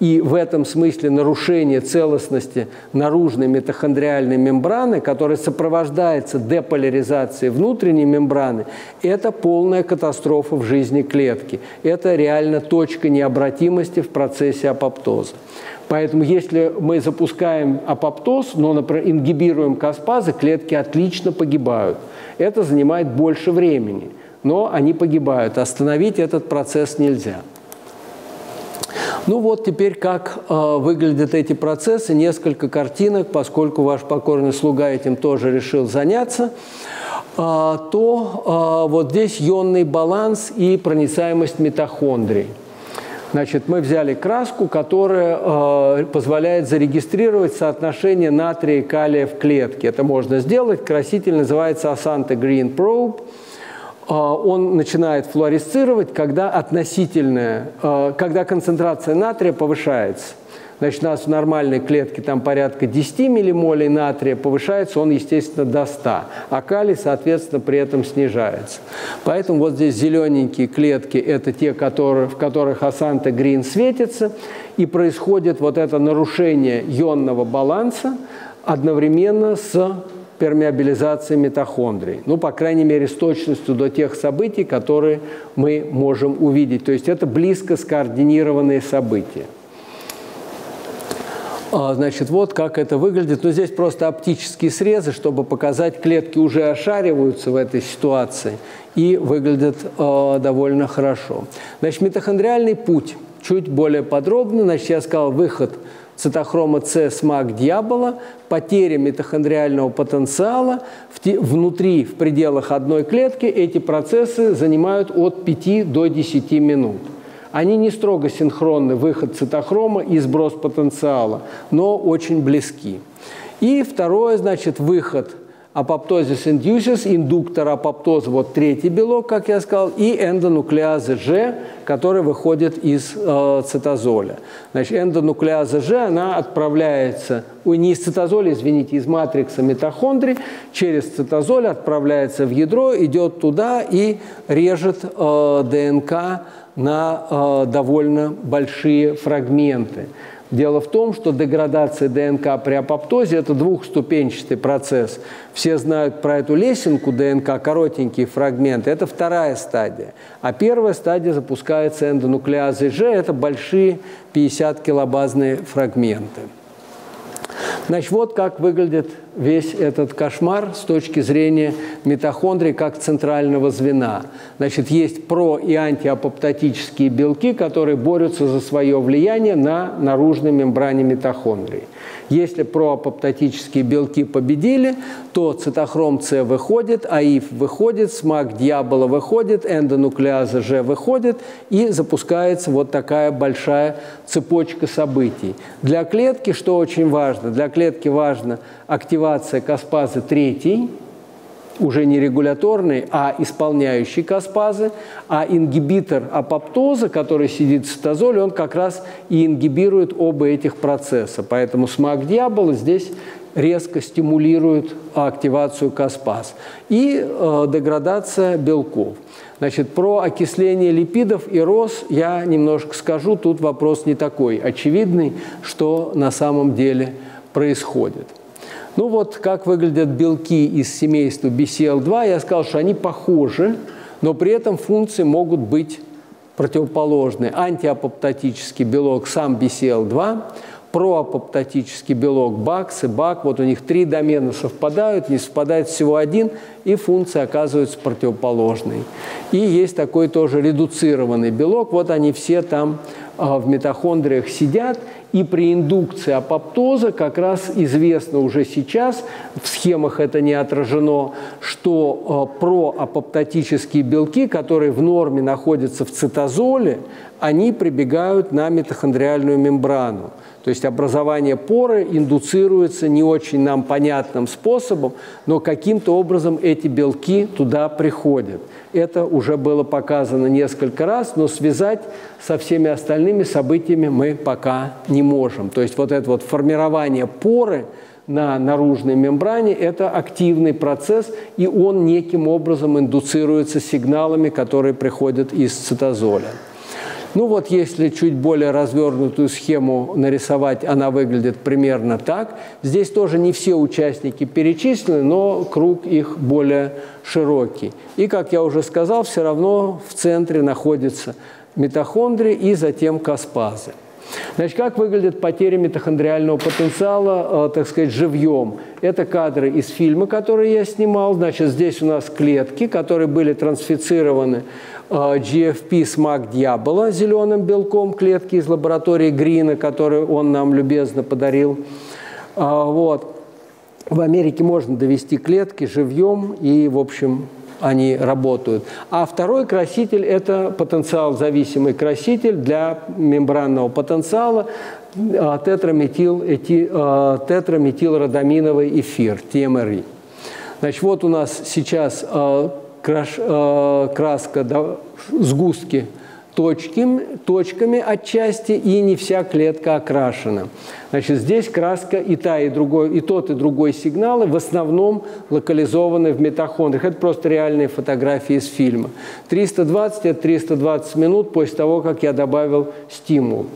и в этом смысле нарушение целостности наружной митохондриальной мембраны, которая сопровождается деполяризацией внутренней мембраны, это полная катастрофа в жизни клетки. Это реально точка необратимости в процессе апоптоза. Поэтому если мы запускаем апоптоз, но, например, ингибируем каспазы, клетки отлично погибают. Это занимает больше времени, но они погибают. Остановить этот процесс нельзя. Ну вот теперь как э, выглядят эти процессы, несколько картинок, поскольку ваш покорный слуга этим тоже решил заняться, э, то э, вот здесь ионный баланс и проницаемость митохондрий. Значит, мы взяли краску, которая э, позволяет зарегистрировать соотношение натрия и калия в клетке. Это можно сделать, краситель называется Asante Green Probe. Он начинает флуоресцировать, когда относительная, когда концентрация натрия повышается. Значит, у нас в нормальной клетке там порядка десяти миллимолей натрия, повышается он, естественно, до ста, а калий, соответственно, при этом снижается. Поэтому вот здесь зелененькие клетки – это те, которые, в которых Asante Green светится, и происходит вот это нарушение ионного баланса одновременно с пермеабилизации митохондрий. Ну, по крайней мере, с точностью до тех событий, которые мы можем увидеть. То есть это близко скоординированные события. Значит, вот как это выглядит. Но здесь просто оптические срезы, чтобы показать, клетки уже ошариваются в этой ситуации и выглядят э, довольно хорошо. Значит, митохондриальный путь чуть более подробно. Значит, я сказал, выход цитохрома С, смак дьявола, потеря митохондриального потенциала. Внутри, в пределах одной клетки, эти процессы занимают от пяти до десяти минут. Они не строго синхронны, выход цитохрома и сброс потенциала, но очень близки. И второе, значит, выход апоптозис индюсис, индуктор апоптоза, вот третий белок, как я сказал, и эндонуклеаза Ж, который выходит из э, цитозоля. Значит, эндонуклеаза Ж, она отправляется, ой, не из цитозоля, извините, из матрикса митохондрий, через цитозоль отправляется в ядро, идет туда и режет э, ДНК на э, довольно большие фрагменты. Дело в том, что деградация ДНК при апоптозе – это двухступенчатый процесс. Все знают про эту лесенку ДНК, коротенькие фрагменты. Это вторая стадия. А первая стадия запускается эндонуклеазой Ж. Это большие пятидесятикилобазные фрагменты. Значит, вот как выглядит весь этот кошмар с точки зрения митохондрий как центрального звена. Значит, есть про- и антиапоптотические белки, которые борются за свое влияние на наружной мембране митохондрии. Если проапоптотические белки победили, то цитохром С выходит, АИФ выходит, смак дьявола выходит, эндонуклеаза Ж выходит, и запускается вот такая большая цепочка событий. Для клетки, что очень важно, для клетки важно активация каспазы третьей, уже не регуляторной, а исполняющей каспазы, а ингибитор апоптоза, который сидит в цитозоле, он как раз и ингибирует оба этих процесса. Поэтому смак дьявола здесь резко стимулирует активацию каспаз и э, деградация белков. Значит, про окисление липидов и рост я немножко скажу. Тут вопрос не такой очевидный, что на самом деле происходит. Ну вот, как выглядят белки из семейства би си эл два, я сказал, что они похожи, но при этом функции могут быть противоположны. Антиапоптотический белок сам би си эл два, проапоптотический белок бакс и бак, вот у них три домена совпадают, не совпадает всего один, и функции оказываются противоположной. И есть такой тоже редуцированный белок, вот они все там в митохондриях сидят, и при индукции апоптоза как раз известно уже сейчас, в схемах это не отражено, что проапоптотические белки, которые в норме находятся в цитозоле, они прибегают на митохондриальную мембрану. То есть образование поры индуцируется не очень нам понятным способом, но каким-то образом эти белки туда приходят. Это уже было показано несколько раз, но связать со всеми остальными событиями мы пока не можем. То есть вот это вот формирование поры на наружной мембране – это активный процесс, и он неким образом индуцируется сигналами, которые приходят из цитозоля. Ну вот, если чуть более развернутую схему нарисовать, она выглядит примерно так. Здесь тоже не все участники перечислены, но круг их более широкий. И, как я уже сказал, все равно в центре находятся митохондрии и затем каспазы. Значит, как выглядит потеря митохондриального потенциала, так сказать, живьем? Это кадры из фильма, который я снимал. Значит, здесь у нас клетки, которые были трансфицированы джи эф пи смак дьявола зеленым белком, клетки из лаборатории Грина, которые он нам любезно подарил. Вот. В Америке можно довести клетки живьем, и, в общем, они работают. А второй краситель – это потенциал-зависимый краситель для мембранного потенциала, тетраметил, эти, тетраметилродаминовый эфир, ти эм эр и. Значит, вот у нас сейчас краска, да, сгустки точки, точками отчасти, и не вся клетка окрашена. Значит, здесь краска и, та, и, другой, и тот, и другой сигналы в основном локализованы в митохондриях. Это просто реальные фотографии из фильма. триста двадцать – это триста двадцать минут после того, как я добавил стимул,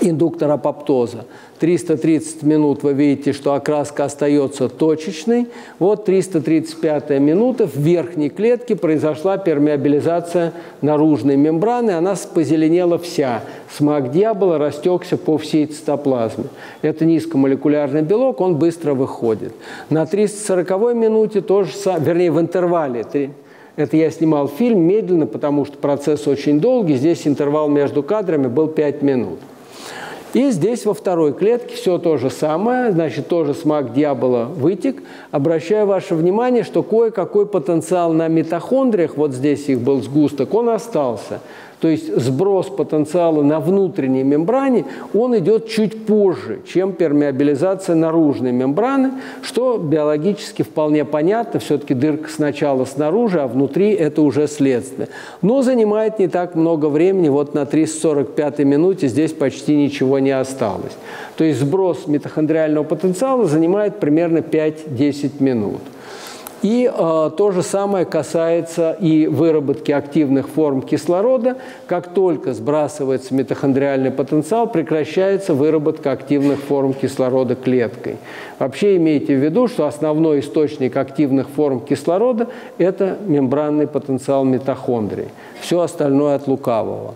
индуктор апоптоза. триста тридцать минут вы видите, что окраска остается точечной. Вот триста тридцать пятая минута. В верхней клетке произошла пермеабилизация наружной мембраны. Она позеленела вся. Смак дьявола растекся по всей цитоплазме. Это низкомолекулярный белок, он быстро выходит. На триста сороковой минуте тоже, вернее, в интервале. Это я снимал фильм медленно, потому что процесс очень долгий. Здесь интервал между кадрами был пять минут. И здесь во второй клетке все то же самое, значит, тоже смак дьявола вытек. Обращаю ваше внимание, что кое-какой потенциал на митохондриях, вот здесь их был сгусток, он остался. То есть сброс потенциала на внутренней мембране, он идет чуть позже, чем пермеабилизация наружной мембраны, что биологически вполне понятно, все-таки дырка сначала снаружи, а внутри это уже следствие. Но занимает не так много времени, вот на триста сорок пятой минуте здесь почти ничего не осталось. То есть сброс митохондриального потенциала занимает примерно пять-десять минут. И э, то же самое касается и выработки активных форм кислорода. Как только сбрасывается митохондриальный потенциал, прекращается выработка активных форм кислорода клеткой. Вообще имейте в виду, что основной источник активных форм кислорода – это мембранный потенциал митохондрии. Все остальное от лукавого.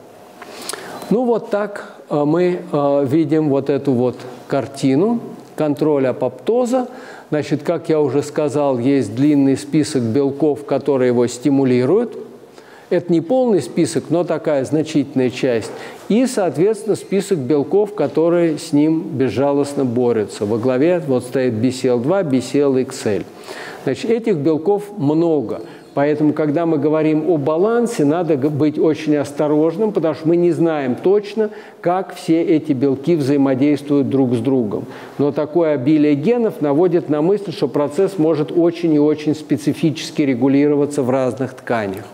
Ну вот так мы э, видим вот эту вот картину контроля апоптоза. Значит, как я уже сказал, есть длинный список белков, которые его стимулируют. Это не полный список, но такая значительная часть. И, соответственно, список белков, которые с ним безжалостно борются. Во главе вот стоит би си эл два, би си эл икс эл. Значит, этих белков много. Поэтому, когда мы говорим о балансе, надо быть очень осторожным, потому что мы не знаем точно, как все эти белки взаимодействуют друг с другом. Но такое обилие генов наводит на мысль, что процесс может очень и очень специфически регулироваться в разных тканях.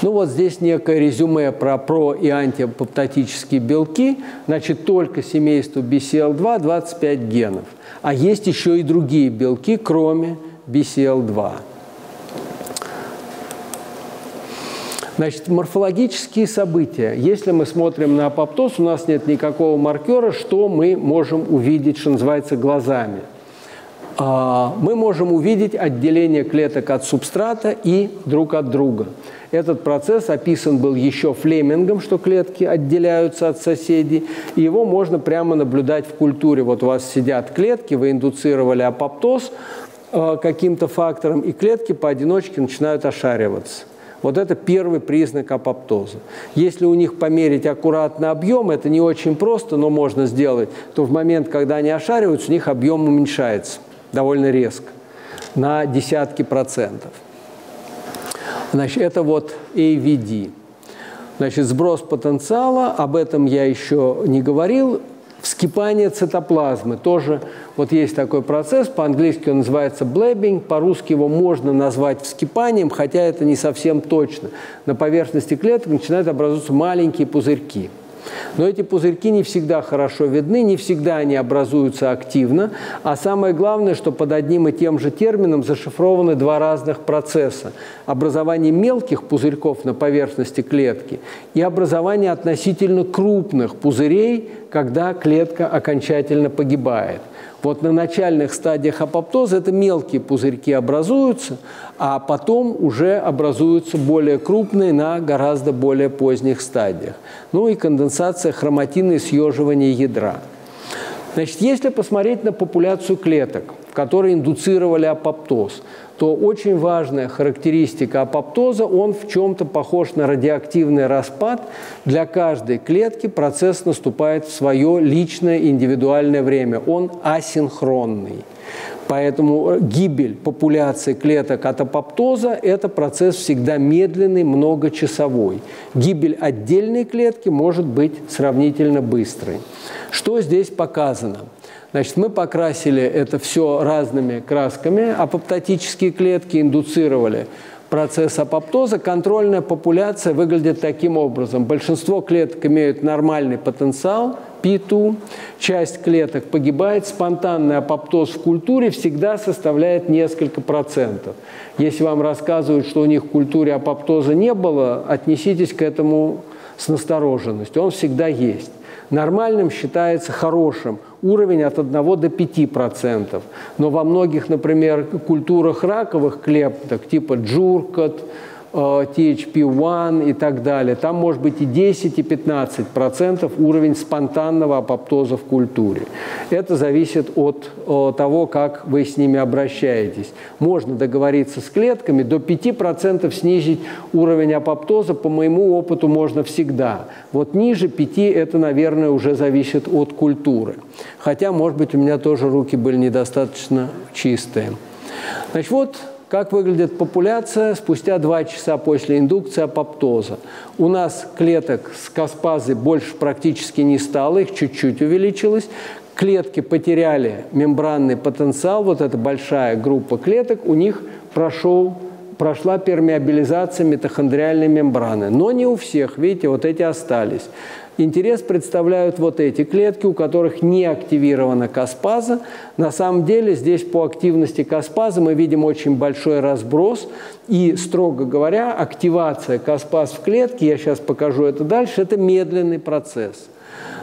Ну вот здесь некое резюме про про- и антиапоптотические белки. Значит, только семейству би си эл два двадцать пять генов. А есть еще и другие белки, кроме би си эл два. Значит, морфологические события. Если мы смотрим на апоптоз, у нас нет никакого маркера, что мы можем увидеть, что называется, глазами. Мы можем увидеть отделение клеток от субстрата и друг от друга. Этот процесс описан был еще Флеммингом, что клетки отделяются от соседей. И его можно прямо наблюдать в культуре. Вот у вас сидят клетки, вы индуцировали апоптоз каким-то фактором, и клетки поодиночке начинают ошариваться. Вот это первый признак апоптоза. Если у них померить аккуратно объем, это не очень просто, но можно сделать, то в момент, когда они ошариваются, у них объем уменьшается довольно резко, на десятки процентов. Значит, это вот эй ви ди. Значит, сброс потенциала, об этом я еще не говорил. Вскипание цитоплазмы тоже. Вот есть такой процесс, по-английски он называется блэббинг, по-русски его можно назвать вскипанием, хотя это не совсем точно. На поверхности клеток начинают образовываться маленькие пузырьки. Но эти пузырьки не всегда хорошо видны, не всегда они образуются активно. А самое главное, что под одним и тем же термином зашифрованы два разных процесса. Образование мелких пузырьков на поверхности клетки и образование относительно крупных пузырей, когда клетка окончательно погибает. Вот на начальных стадиях апоптоза это мелкие пузырьки образуются, а потом уже образуются более крупные на гораздо более поздних стадиях. Ну и конденсация хроматина и съеживание ядра. Значит, если посмотреть на популяцию клеток, которые индуцировали апоптоз, то очень важная характеристика апоптоза, он в чем-то похож на радиоактивный распад. Для каждой клетки процесс наступает в свое личное индивидуальное время. Он асинхронный. Поэтому гибель популяции клеток от апоптоза – это процесс всегда медленный, многочасовой. Гибель отдельной клетки может быть сравнительно быстрой. Что здесь показано? Значит, мы покрасили это все разными красками. Апоптотические клетки индуцировали процесс апоптоза. Контрольная популяция выглядит таким образом. Большинство клеток имеют нормальный потенциал, пи два. Часть клеток погибает. Спонтанный апоптоз в культуре всегда составляет несколько процентов. Если вам рассказывают, что у них в культуре апоптоза не было, отнеситесь к этому с настороженностью. Он всегда есть. Нормальным считается хорошим уровень от одного до пяти процентов. Но во многих, например, культурах раковых клеток, типа Джуркот, ти эйч пи один и так далее, там может быть и десять, и пятнадцать процентов уровень спонтанного апоптоза в культуре. Это зависит от того, как вы с ними обращаетесь. Можно договориться с клетками, до пяти процентов снизить уровень апоптоза, по моему опыту, можно всегда. Вот ниже пяти процентов это, наверное, уже зависит от культуры. Хотя, может быть, у меня тоже руки были недостаточно чистые. Значит, вот как выглядит популяция спустя два часа после индукции апоптоза. У нас клеток с каспазой больше практически не стало, их чуть-чуть увеличилось. Клетки потеряли мембранный потенциал, вот эта большая группа клеток, у них прошел, прошла пермеабилизация митохондриальной мембраны. Но не у всех, видите, вот эти остались. Интерес представляют вот эти клетки, у которых не активирована каспаза. На самом деле здесь по активности каспазы мы видим очень большой разброс. И, строго говоря, активация каспаз в клетке, я сейчас покажу это дальше, это медленный процесс.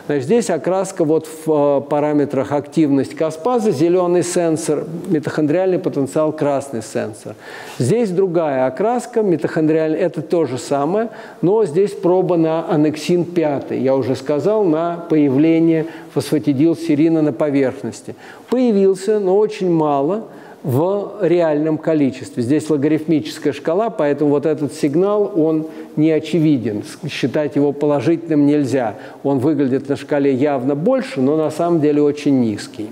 Значит, здесь окраска вот в параметрах активность каспазы, зеленый сенсор, митохондриальный потенциал, красный сенсор. Здесь другая окраска, митохондриальный, это то же самое, но здесь проба на аннексин пять, я уже сказал, на появление фосфатидилсерина на поверхности. Появился, но очень мало в реальном количестве. Здесь логарифмическая шкала, поэтому вот этот сигнал, он не очевиден. Считать его положительным нельзя. Он выглядит на шкале явно больше, но на самом деле очень низкий.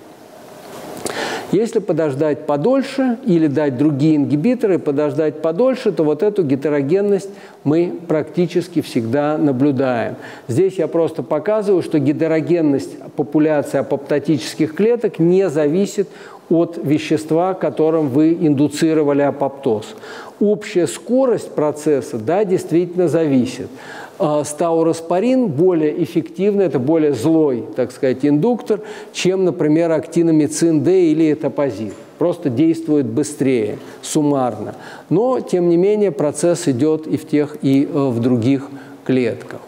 Если подождать подольше или дать другие ингибиторы, подождать подольше, то вот эту гетерогенность мы практически всегда наблюдаем. Здесь я просто показываю, что гетерогенность популяции апоптотических клеток не зависит от вещества, которым вы индуцировали апоптоз. Общая скорость процесса, да, действительно зависит. Стауроспорин более эффективный, это более злой, так сказать, индуктор, чем, например, актиномицин Д или этапозин. просто действует быстрее, суммарно. Но, тем не менее, процесс идет и в тех, и в других клетках.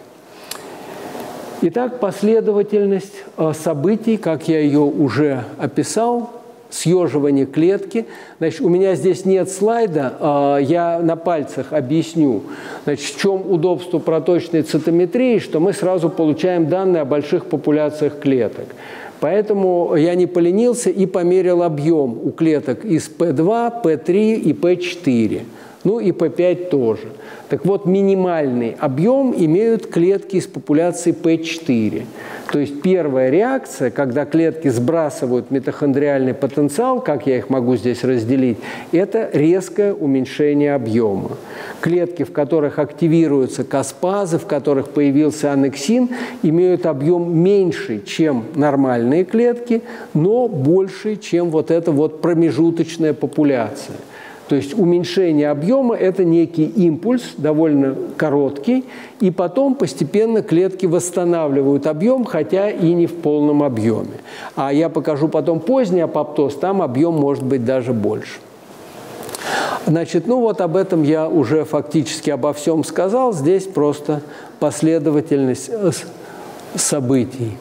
Итак, последовательность событий, как я ее уже описал, съеживание клетки. Значит, у меня здесь нет слайда, я на пальцах объясню. Значит, в чем удобство проточной цитометрии, что мы сразу получаем данные о больших популяциях клеток. Поэтому я не поленился и померил объем у клеток из пэ два, пэ три и пэ четыре. Ну и пэ пять тоже. Так вот, минимальный объем имеют клетки из популяции пэ четыре. То есть первая реакция, когда клетки сбрасывают митохондриальный потенциал, как я их могу здесь разделить, это резкое уменьшение объема. Клетки, в которых активируются каспазы, в которых появился аннексин, имеют объем меньше, чем нормальные клетки, но больше, чем вот эта вот промежуточная популяция. То есть уменьшение объема – это некий импульс, довольно короткий, и потом постепенно клетки восстанавливают объем, хотя и не в полном объеме. А я покажу потом поздний апоптоз, там объем может быть даже больше. Значит, ну вот об этом я уже фактически обо всем сказал, здесь просто последовательность событий.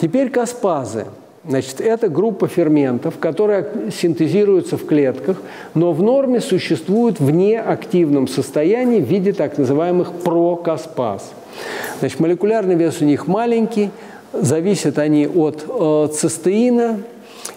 Теперь каспазы. Значит, это группа ферментов, которые синтезируются в клетках, но в норме существуют в неактивном состоянии в виде так называемых прокаспаз. Значит, молекулярный вес у них маленький, зависят они от э, цистеина,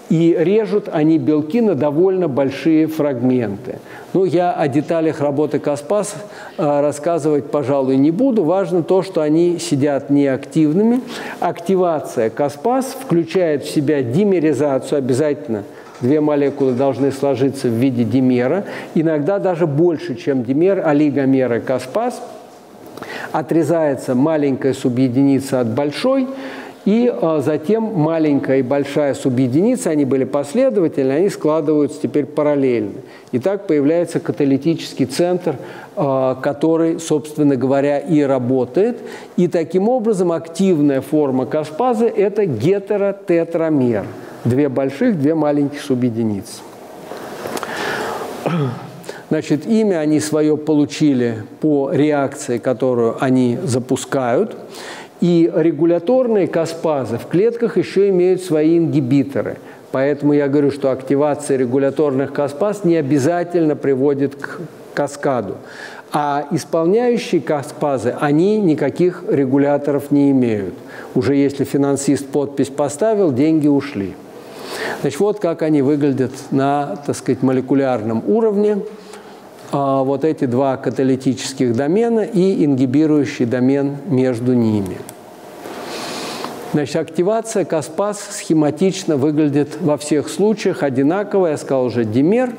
и режут они белки на довольно большие фрагменты. Ну, я о деталях работы каспаз рассказывать, пожалуй, не буду. Важно то, что они сидят неактивными. Активация каспаз включает в себя димеризацию. Обязательно две молекулы должны сложиться в виде димера. Иногда даже больше, чем димер, олигомеры каспаз. Отрезается маленькая субъединица от большой. И затем маленькая и большая субъединицы, они были последовательны, они складываются теперь параллельно. И так появляется каталитический центр, который, собственно говоря, и работает. И таким образом активная форма каспазы – это гетеротетрамер. Две больших, две маленьких субъединицы. Значит, имя они свое получили по реакции, которую они запускают. И регуляторные каспазы в клетках еще имеют свои ингибиторы. Поэтому я говорю, что активация регуляторных каспаз не обязательно приводит к каскаду. А исполняющие каспазы, они никаких регуляторов не имеют. Уже если финансист подпись поставил, деньги ушли. Значит, вот как они выглядят на, так сказать, молекулярном уровне. Вот эти два каталитических домена и ингибирующий домен между ними. Значит, активация каспаз схематично выглядит во всех случаях одинаково. Я сказал уже димер,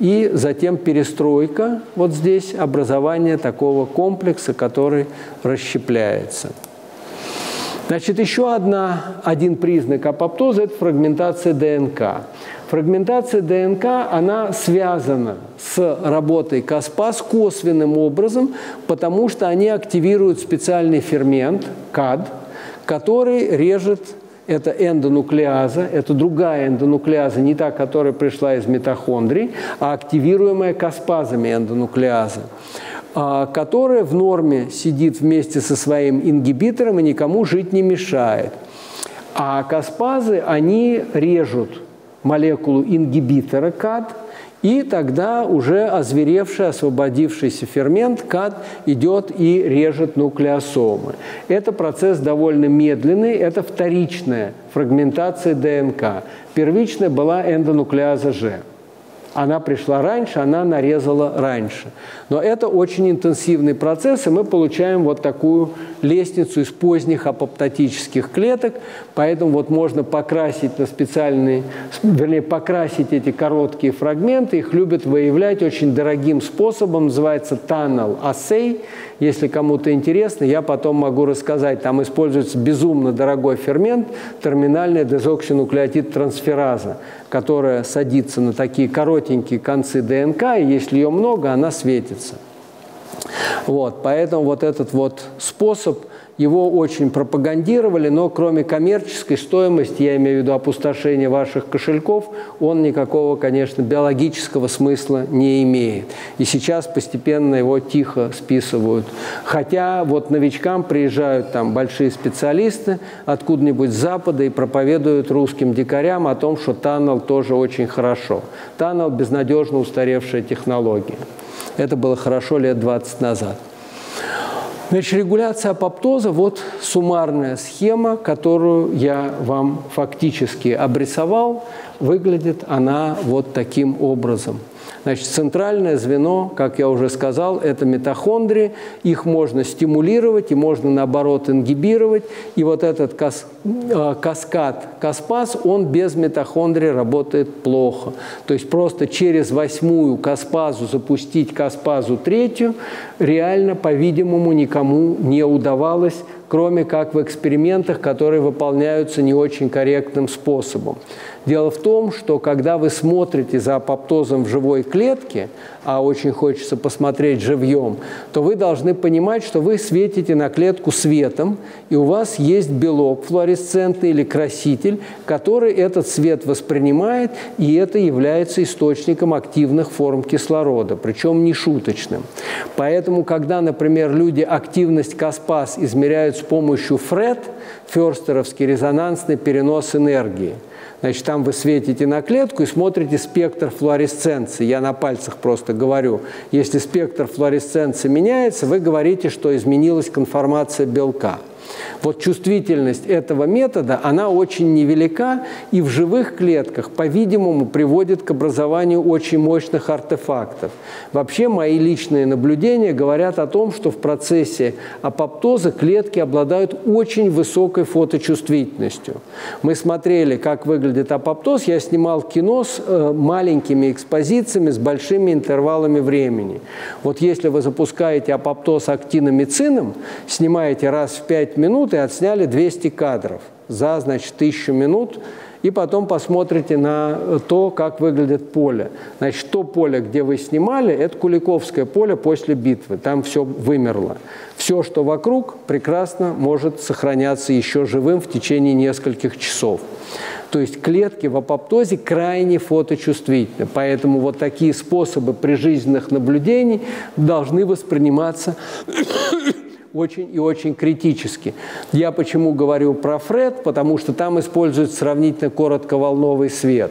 и затем перестройка. Вот здесь образование такого комплекса, который расщепляется. Значит, еще одна, один признак апоптоза – это фрагментация дэ эн ка. Фрагментация дэ эн ка, она связана с работой каспаз косвенным образом, потому что они активируют специальный фермент, кад, который режет, это эндонуклеаза, это другая эндонуклеаза, не та, которая пришла из митохондрий, а активируемая каспазами эндонуклеаза, которая в норме сидит вместе со своим ингибитором и никому жить не мешает. А каспазы, они режут молекулу ингибитора кад, и тогда уже озверевший, освободившийся фермент кад идет и режет нуклеосомы. Это процесс довольно медленный, это вторичная фрагментация дэ эн ка. Первичная была эндонуклеаза Ж. Она пришла раньше, она нарезала раньше. Но это очень интенсивный процесс, и мы получаем вот такую лестницу из поздних апоптотических клеток. Поэтому вот можно покрасить на специальные, вернее, покрасить эти короткие фрагменты. Их любят выявлять очень дорогим способом, называется tunnel assay. Если кому-то интересно, я потом могу рассказать. Там используется безумно дорогой фермент, терминальная дезоксинуклеотид-трансфераза, которая садится на такие коротенькие концы дэ эн ка, и если ее много, она светится. Вот, поэтому вот этот вот способ Его очень пропагандировали, но кроме коммерческой стоимости, я имею в виду опустошение ваших кошельков, он никакого, конечно, биологического смысла не имеет. И сейчас постепенно его тихо списывают. Хотя вот новичкам приезжают там большие специалисты откуда-нибудь с Запада и проповедуют русским дикарям о том, что таннел тоже очень хорошо. Таннел – безнадежно устаревшая технология. Это было хорошо лет двадцать назад. Значит, регуляция апоптоза – вот суммарная схема, которую я вам фактически обрисовал. Выглядит она вот таким образом. Значит, центральное звено, как я уже сказал, это митохондрии. Их можно стимулировать и можно, наоборот, ингибировать. И вот этот кас... каскад каспаз, он без митохондрии работает плохо. То есть просто через восьмую каспазу запустить каспазу третью реально, по-видимому, никому не удавалось, кроме как в экспериментах, которые выполняются не очень корректным способом. Дело в том, что когда вы смотрите за апоптозом в живой клетке, а очень хочется посмотреть живьем, то вы должны понимать, что вы светите на клетку светом, и у вас есть белок флуоресцентный или краситель, который этот свет воспринимает, и это является источником активных форм кислорода, причем не шуточным. Поэтому, когда, например, люди активность каспаз измеряют с помощью ФРЭД, ферстеровский резонансный перенос энергии, значит, там вы светите на клетку и смотрите спектр флуоресценции. Я на пальцах просто говорю. Если спектр флуоресценции меняется, вы говорите, что изменилась конформация белка. Вот чувствительность этого метода, она очень невелика и в живых клетках, по-видимому, приводит к образованию очень мощных артефактов. Вообще, мои личные наблюдения говорят о том, что в процессе апоптоза клетки обладают очень высокой фоточувствительностью. Мы смотрели, как выглядит апоптоз. Я снимал кино с маленькими экспозициями, с большими интервалами времени. Вот если вы запускаете апоптоз актиномицином, снимаете раз в пять минут и отсняли двести кадров за, значит, тысячу минут, и потом посмотрите на то, как выглядит поле. Значит, то поле, где вы снимали, это Куликовское поле после битвы, там все вымерло. Все, что вокруг, прекрасно может сохраняться еще живым в течение нескольких часов. То есть клетки в апоптозе крайне фоточувствительны, поэтому вот такие способы прижизненных наблюдений должны восприниматься очень и очень критически. Я почему говорю про ФРЭД? Потому что там используют сравнительно коротковолновый свет.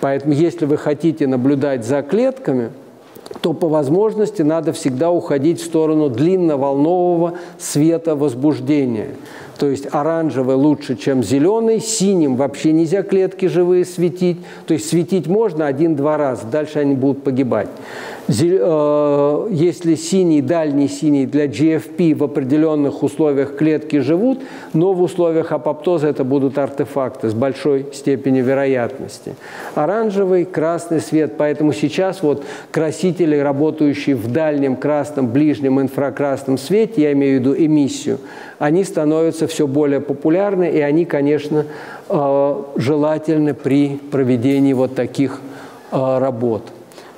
Поэтому если вы хотите наблюдать за клетками, то по возможности надо всегда уходить в сторону длинноволнового света возбуждения. То есть оранжевый лучше, чем зеленый, синим вообще нельзя клетки живые светить. То есть светить можно один-два раза, дальше они будут погибать. Если синий, дальний синий для джи эф пи в определенных условиях клетки живут, но в условиях апоптоза это будут артефакты с большой степенью вероятности. Оранжевый, красный свет, поэтому сейчас вот красители, работающие в дальнем красном, ближнем инфракрасном свете, я имею в виду эмиссию, они становятся все более популярны, и они, конечно, желательны при проведении вот таких работ.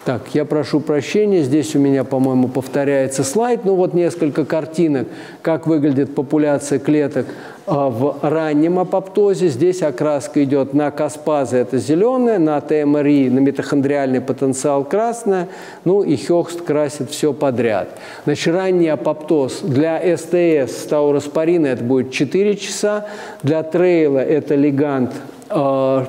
Так, я прошу прощения, здесь у меня, по-моему, повторяется слайд. Ну вот несколько картинок, как выглядит популяция клеток в раннем апоптозе. Здесь окраска идет на каспазы, это зеленая, на тэ эм эр и, на митохондриальный потенциал красная, ну и Хёхст красит все подряд. Значит, ранний апоптоз для эс тэ эс, стауроспорина, это будет четыре часа, для трейла это лигант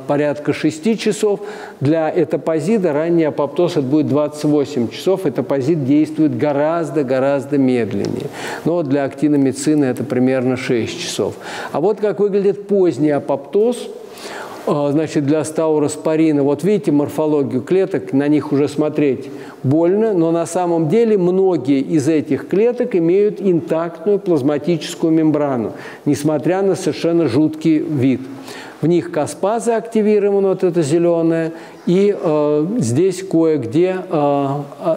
порядка шести часов. Для этапозида ранний апоптоз это будет двадцать восемь часов. Этапозид действует гораздо-гораздо медленнее. Но для актиномицина это примерно шесть часов. А вот как выглядит поздний апоптоз. Значит, для стауроспорина, вот видите морфологию клеток, на них уже смотреть больно, но на самом деле многие из этих клеток имеют интактную плазматическую мембрану, несмотря на совершенно жуткий вид. В них каспазы активированы, вот это зеленое, и э, здесь кое-где э,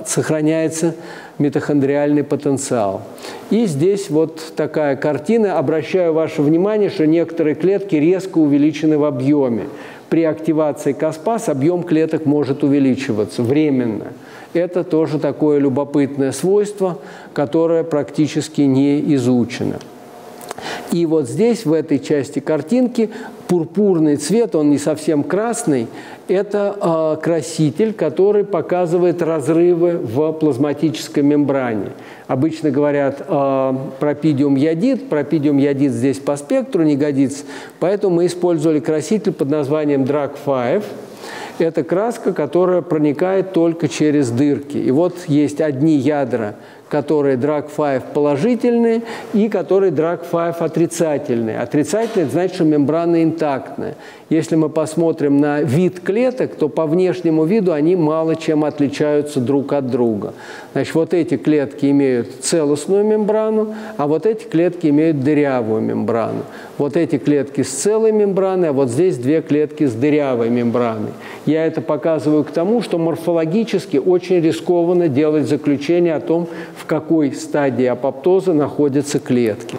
сохраняется митохондриальный потенциал. И здесь вот такая картина. Обращаю ваше внимание, что некоторые клетки резко увеличены в объеме. При активации каспаз объем клеток может увеличиваться временно. Это тоже такое любопытное свойство, которое практически не изучено. И вот здесь, в этой части картинки, пурпурный цвет, он не совсем красный, это э, краситель, который показывает разрывы в плазматической мембране. Обычно говорят э, пропидиум ядит, пропидиум ядит здесь по спектру не годится, поэтому мы использовали краситель под названием драг пять. Это краска, которая проникает только через дырки. И вот есть одни ядра, которые драг пять положительные и которые драг пять отрицательные. Отрицательные – это значит, что мембрана интактная. Если мы посмотрим на вид клеток, то по внешнему виду они мало чем отличаются друг от друга. Значит, вот эти клетки имеют целостную мембрану, а вот эти клетки имеют дырявую мембрану. Вот эти клетки с целой мембраной, а вот здесь две клетки с дырявой мембраной. Я это показываю к тому, что морфологически очень рискованно делать заключение о том, в какой стадии апоптоза находятся клетки.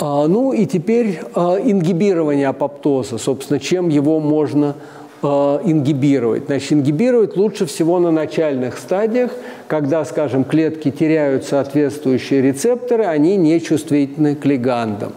Ну и теперь ингибирование апоптоза, собственно, чем его можно ингибировать. Значит, ингибировать лучше всего на начальных стадиях, когда, скажем, клетки теряют соответствующие рецепторы, они не чувствительны к лигандам.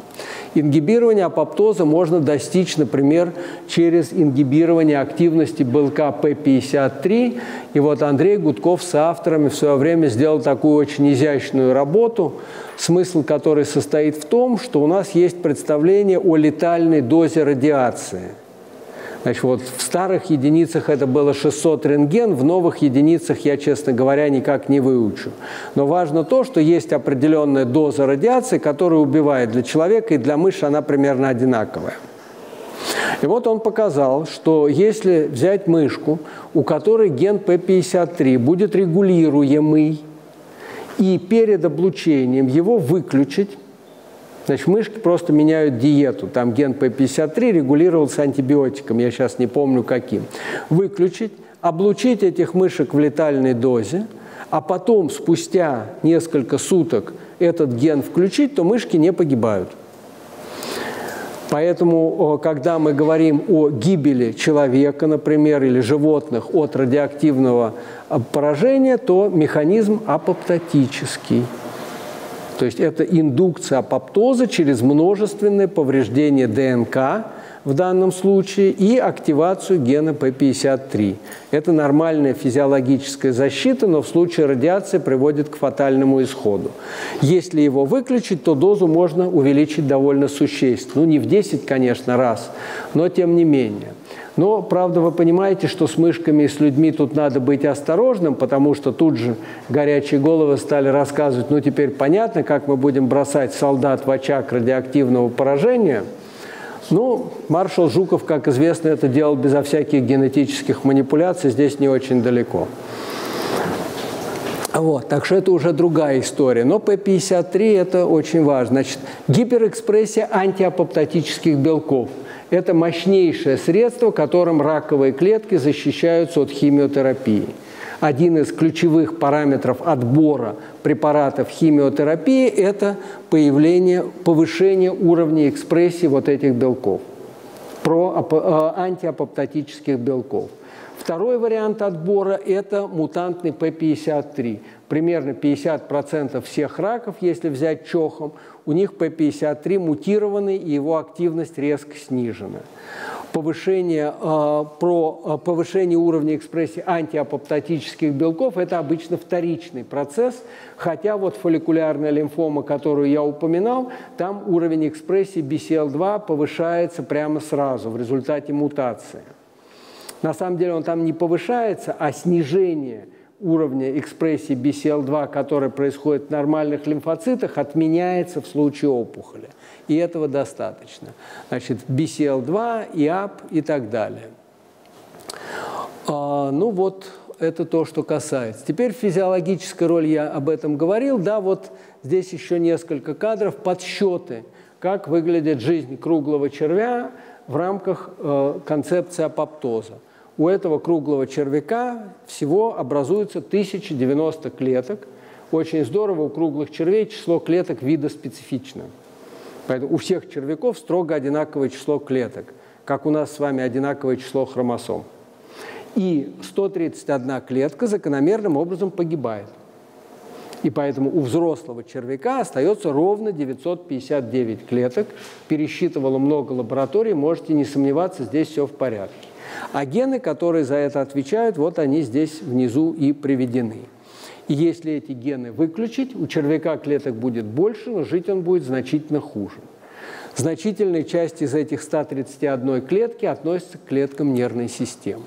Ингибирование апоптоза можно достичь, например, через ингибирование активности белка пэ пятьдесят три. И вот Андрей Гудков с авторами в свое время сделал такую очень изящную работу, смысл которой состоит в том, что у нас есть представление о летальной дозе радиации. Значит, вот в старых единицах это было шестьсот рентген, в новых единицах я, честно говоря, никак не выучу. Но важно то, что есть определенная доза радиации, которая убивает для человека, и для мыши она примерно одинаковая. И вот он показал, что если взять мышку, у которой ген пэ пятьдесят три будет регулируемый, и перед облучением его выключить, значит, мышки просто меняют диету. Там ген пэ пятьдесят три регулировался антибиотиком, я сейчас не помню каким. Выключить, облучить этих мышек в летальной дозе, а потом спустя несколько суток этот ген включить, то мышки не погибают. Поэтому, когда мы говорим о гибели человека, например, или животных от радиоактивного поражения, то механизм апоптотический. То есть это индукция апоптоза через множественное повреждение дэ эн ка в данном случае и активацию гена пэ пятьдесят три. Это нормальная физиологическая защита, но в случае радиации приводит к фатальному исходу. Если его выключить, то дозу можно увеличить довольно существенно. Ну, не в десять, конечно, раз, но тем не менее. Но, правда, вы понимаете, что с мышками и с людьми тут надо быть осторожным, потому что тут же горячие головы стали рассказывать, ну, теперь понятно, как мы будем бросать солдат в очаг радиоактивного поражения. Ну, маршал Жуков, как известно, это делал безо всяких генетических манипуляций, здесь не очень далеко. Вот, так что это уже другая история. Но пэ пятьдесят три – это очень важно. Значит, гиперэкспрессия антиапоптотических белков. Это мощнейшее средство, которым раковые клетки защищаются от химиотерапии. Один из ключевых параметров отбора препаратов химиотерапии – это появление, повышение уровня экспрессии вот этих белков, про антиапоптотических белков. Второй вариант отбора – это мутантный пэ пятьдесят три. Примерно пятьдесят процентов всех раков, если взять чохом, у них пэ пятьдесят три мутированный, и его активность резко снижена. Повышение, э, про, повышение уровня экспрессии антиапоптотических белков – это обычно вторичный процесс, хотя вот фолликулярная лимфома, которую я упоминал, там уровень экспрессии бэ цэ эл два повышается прямо сразу в результате мутации. На самом деле он там не повышается, а снижение уровня экспрессии бэ цэ эл два, которое происходит в нормальных лимфоцитах, отменяется в случае опухоли. И этого достаточно. Значит, бэ цэ эл два, и ап и так далее. А, ну вот, это то, что касается. Теперь физиологическая роль, я об этом говорил. Да, вот здесь еще несколько кадров, подсчеты, как выглядит жизнь круглого червя в рамках э, концепции апоптоза. У этого круглого червяка всего образуется тысяча девяносто клеток. Очень здорово, у круглых червей число клеток вида специфично. Поэтому у всех червяков строго одинаковое число клеток, как у нас с вами одинаковое число хромосом. И сто тридцать одна клетка закономерным образом погибает. И поэтому у взрослого червяка остается ровно девятьсот пятьдесят девять клеток. Пересчитывало много лабораторий, можете не сомневаться, здесь все в порядке. А гены, которые за это отвечают, вот они здесь внизу и приведены. И если эти гены выключить, у червяка клеток будет больше, но жить он будет значительно хуже. Значительная часть из этих ста тридцати одной клетки относится к клеткам нервной системы.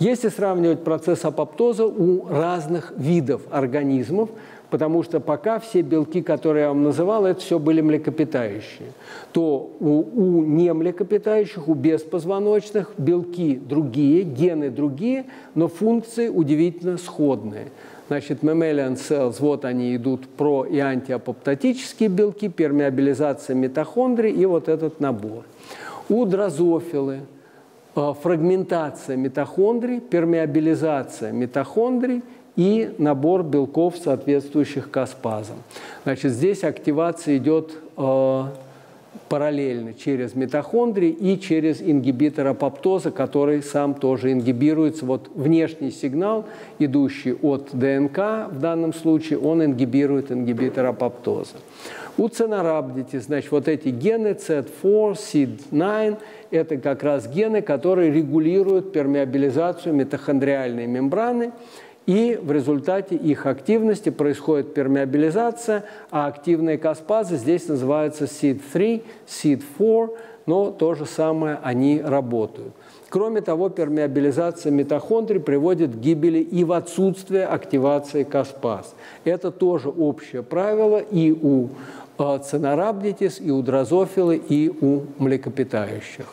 Если сравнивать процесс апоптоза у разных видов организмов, потому что пока все белки, которые я вам называл, это все были млекопитающие, то у, у немлекопитающих, у беспозвоночных белки другие, гены другие, но функции удивительно сходные. Значит, mammalian cells, вот они идут про- и антиапоптотические белки, пермеабилизация митохондрий и вот этот набор. У дрозофилы фрагментация митохондрий, пермеабилизация митохондрий и набор белков, соответствующих каспазам. Значит, здесь активация идет э, параллельно через митохондрии и через ингибитор апоптоза, который сам тоже ингибируется. Вот внешний сигнал, идущий от ДНК, в данном случае, он ингибирует ингибитор апоптоза. У Caenorhabditis, значит, вот эти гены си и ди четыре, си и ди девять, это как раз гены, которые регулируют пермеабилизацию митохондриальной мембраны, и в результате их активности происходит пермеабилизация, а активные каспазы здесь называются си и ди три, си и ди четыре, но то же самое они работают. Кроме того, пермеабилизация митохондрий приводит к гибели и в отсутствие активации каспаз. Это тоже общее правило и у Caenorhabditis, и у дрозофилы, и у млекопитающих.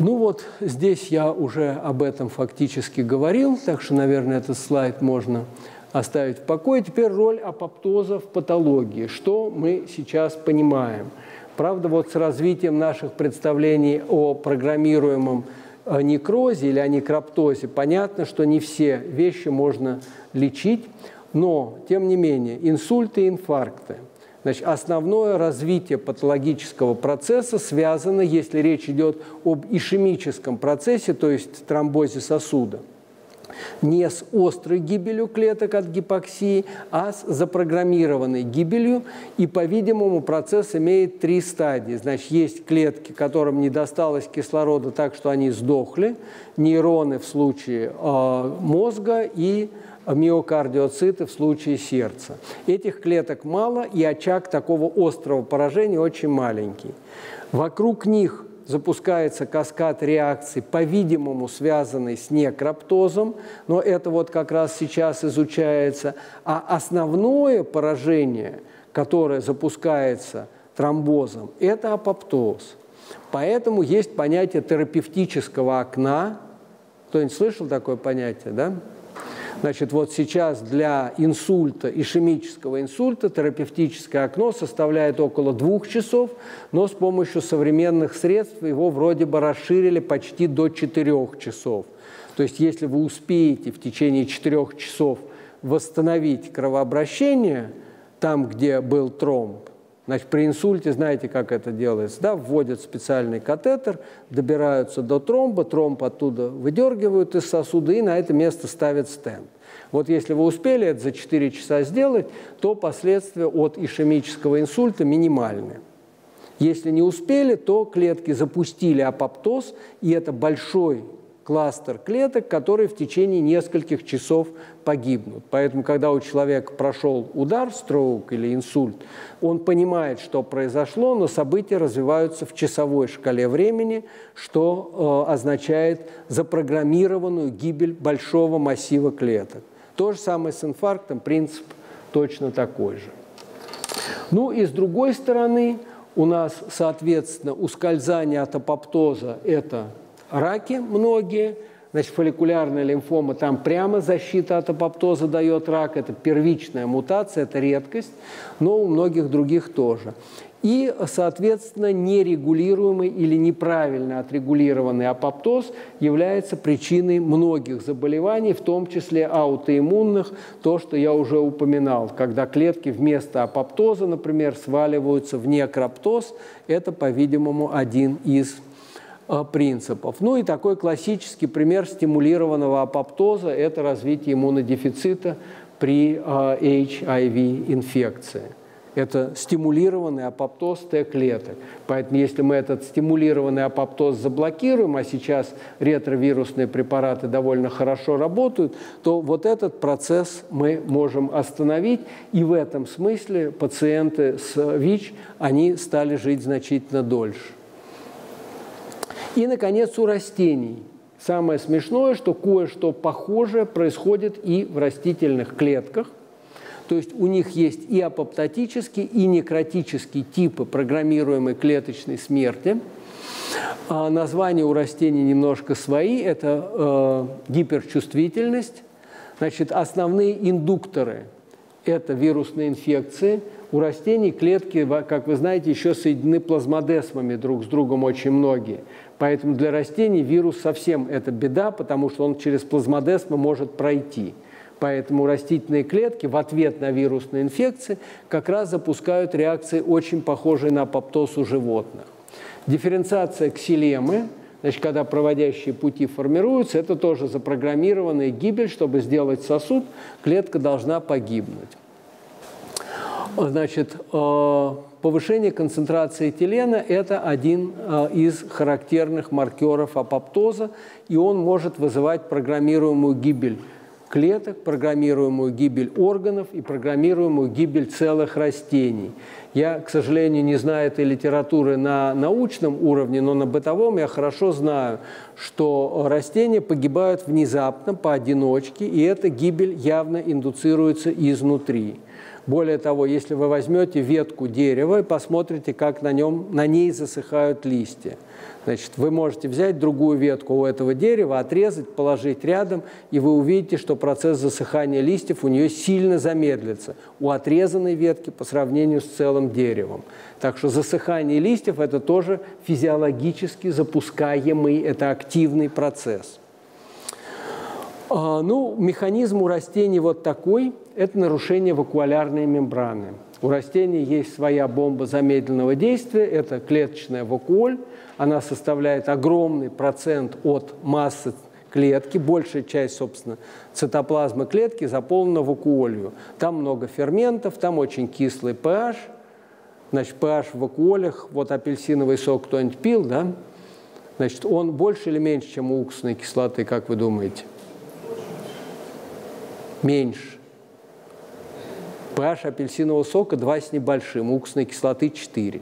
Ну вот, здесь я уже об этом фактически говорил, так что, наверное, этот слайд можно оставить в покое. Теперь роль апоптоза в патологии. Что мы сейчас понимаем? Правда, вот с развитием наших представлений о программируемом некрозе или о некроптозе понятно, что не все вещи можно лечить, но, тем не менее, инсульты и инфаркты. Значит, основное развитие патологического процесса связано, если речь идет об ишемическом процессе, то есть тромбозе сосуда, не с острой гибелью клеток от гипоксии, а с запрограммированной гибелью. И, по-видимому, процесс имеет три стадии. Значит, есть клетки, которым не досталось кислорода так, что они сдохли, нейроны в случае э, мозга и миокардиоциты в случае сердца. Этих клеток мало, и очаг такого острого поражения очень маленький. Вокруг них запускается каскад реакций, по-видимому, связанный с некроптозом, но это вот как раз сейчас изучается. А основное поражение, которое запускается тромбозом, это апоптоз. Поэтому есть понятие терапевтического окна. Кто-нибудь слышал такое понятие, да? Значит, вот сейчас для инсульта, ишемического инсульта, терапевтическое окно составляет около двух часов, но с помощью современных средств его вроде бы расширили почти до четырех часов. То есть, если вы успеете в течение четырех часов восстановить кровообращение там, где был тромб, значит, при инсульте, знаете, как это делается, да? Вводят специальный катетер, добираются до тромба, тромб оттуда выдергивают из сосуда и на это место ставят стенд. Вот если вы успели это за четыре часа сделать, то последствия от ишемического инсульта минимальны. Если не успели, то клетки запустили апоптоз, и это большой кластер клеток, которые в течение нескольких часов погибнут. Поэтому, когда у человека прошел удар, строук или инсульт, он понимает, что произошло, но события развиваются в часовой шкале времени, что э, означает запрограммированную гибель большого массива клеток. То же самое с инфарктом, принцип точно такой же. Ну и с другой стороны, у нас, соответственно, ускользание от апоптоза – это раки многие, значит, фолликулярная лимфома, там прямо защита от апоптоза дает рак, это первичная мутация, это редкость, но у многих других тоже. И, соответственно, нерегулируемый или неправильно отрегулированный апоптоз является причиной многих заболеваний, в том числе аутоиммунных, то, что я уже упоминал, когда клетки вместо апоптоза, например, сваливаются в некроптоз, это, по-видимому, один из принципов. Ну и такой классический пример стимулированного апоптоза – это развитие иммунодефицита при эйч ай ви-инфекции. Это стимулированный апоптоз Т-клеток. Поэтому если мы этот стимулированный апоптоз заблокируем, а сейчас ретровирусные препараты довольно хорошо работают, то вот этот процесс мы можем остановить. И в этом смысле пациенты с ВИЧ, они стали жить значительно дольше. И, наконец, у растений. Самое смешное, что кое-что похожее происходит и в растительных клетках. То есть у них есть и апоптотические, и некротические типы программируемой клеточной смерти. А названия у растений немножко свои. Это э, гиперчувствительность. Значит, основные индукторы – это вирусные инфекции. У растений клетки, как вы знаете, еще соединены плазмодесмами друг с другом очень многие. Поэтому для растений вирус совсем это беда, потому что он через плазмодесмы может пройти. Поэтому растительные клетки в ответ на вирусные инфекции как раз запускают реакции, очень похожие на апоптоз у животных. Дифференциация ксилемы, значит, когда проводящие пути формируются, это тоже запрограммированная гибель. Чтобы сделать сосуд, клетка должна погибнуть. Значит, повышение концентрации этилена – это один из характерных маркеров апоптоза, и он может вызывать программируемую гибель клеток, программируемую гибель органов и программируемую гибель целых растений. Я, к сожалению, не знаю этой литературы на научном уровне, но на бытовом я хорошо знаю, что растения погибают внезапно, поодиночке, и эта гибель явно индуцируется изнутри. Более того, если вы возьмете ветку дерева и посмотрите, как на, нем, на ней засыхают листья, значит, вы можете взять другую ветку у этого дерева, отрезать, положить рядом, и вы увидите, что процесс засыхания листьев у нее сильно замедлится у отрезанной ветки по сравнению с целым деревом. Так что засыхание листьев – это тоже физиологически запускаемый, это активный процесс. Ну, механизм у растений вот такой – это нарушение вакуолярной мембраны. У растений есть своя бомба замедленного действия – это клеточная вакуоль. Она составляет огромный процент от массы клетки. Большая часть, собственно, цитоплазмы клетки заполнена вакуолью. Там много ферментов, там очень кислый pH. Значит, pH в вакуолях, вот апельсиновый сок кто-нибудь пил, да? Значит, он больше или меньше, чем у уксусной кислоты, как вы думаете? Меньше. pH апельсинового сока два с небольшим, уксусной кислоты четыре.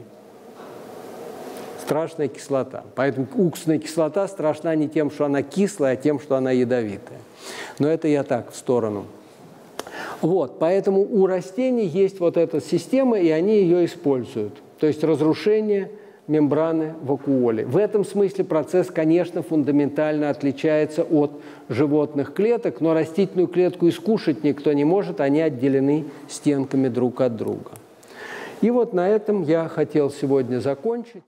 Страшная кислота. Поэтому уксусная кислота страшна не тем, что она кислая, а тем, что она ядовитая. Но это я так, в сторону. Вот, поэтому у растений есть вот эта система, и они ее используют. То есть разрушение мембраны вакуоли. В этом смысле процесс, конечно, фундаментально отличается от животных клеток, но растительную клетку искушать никто не может, они отделены стенками друг от друга. И вот на этом я хотел сегодня закончить.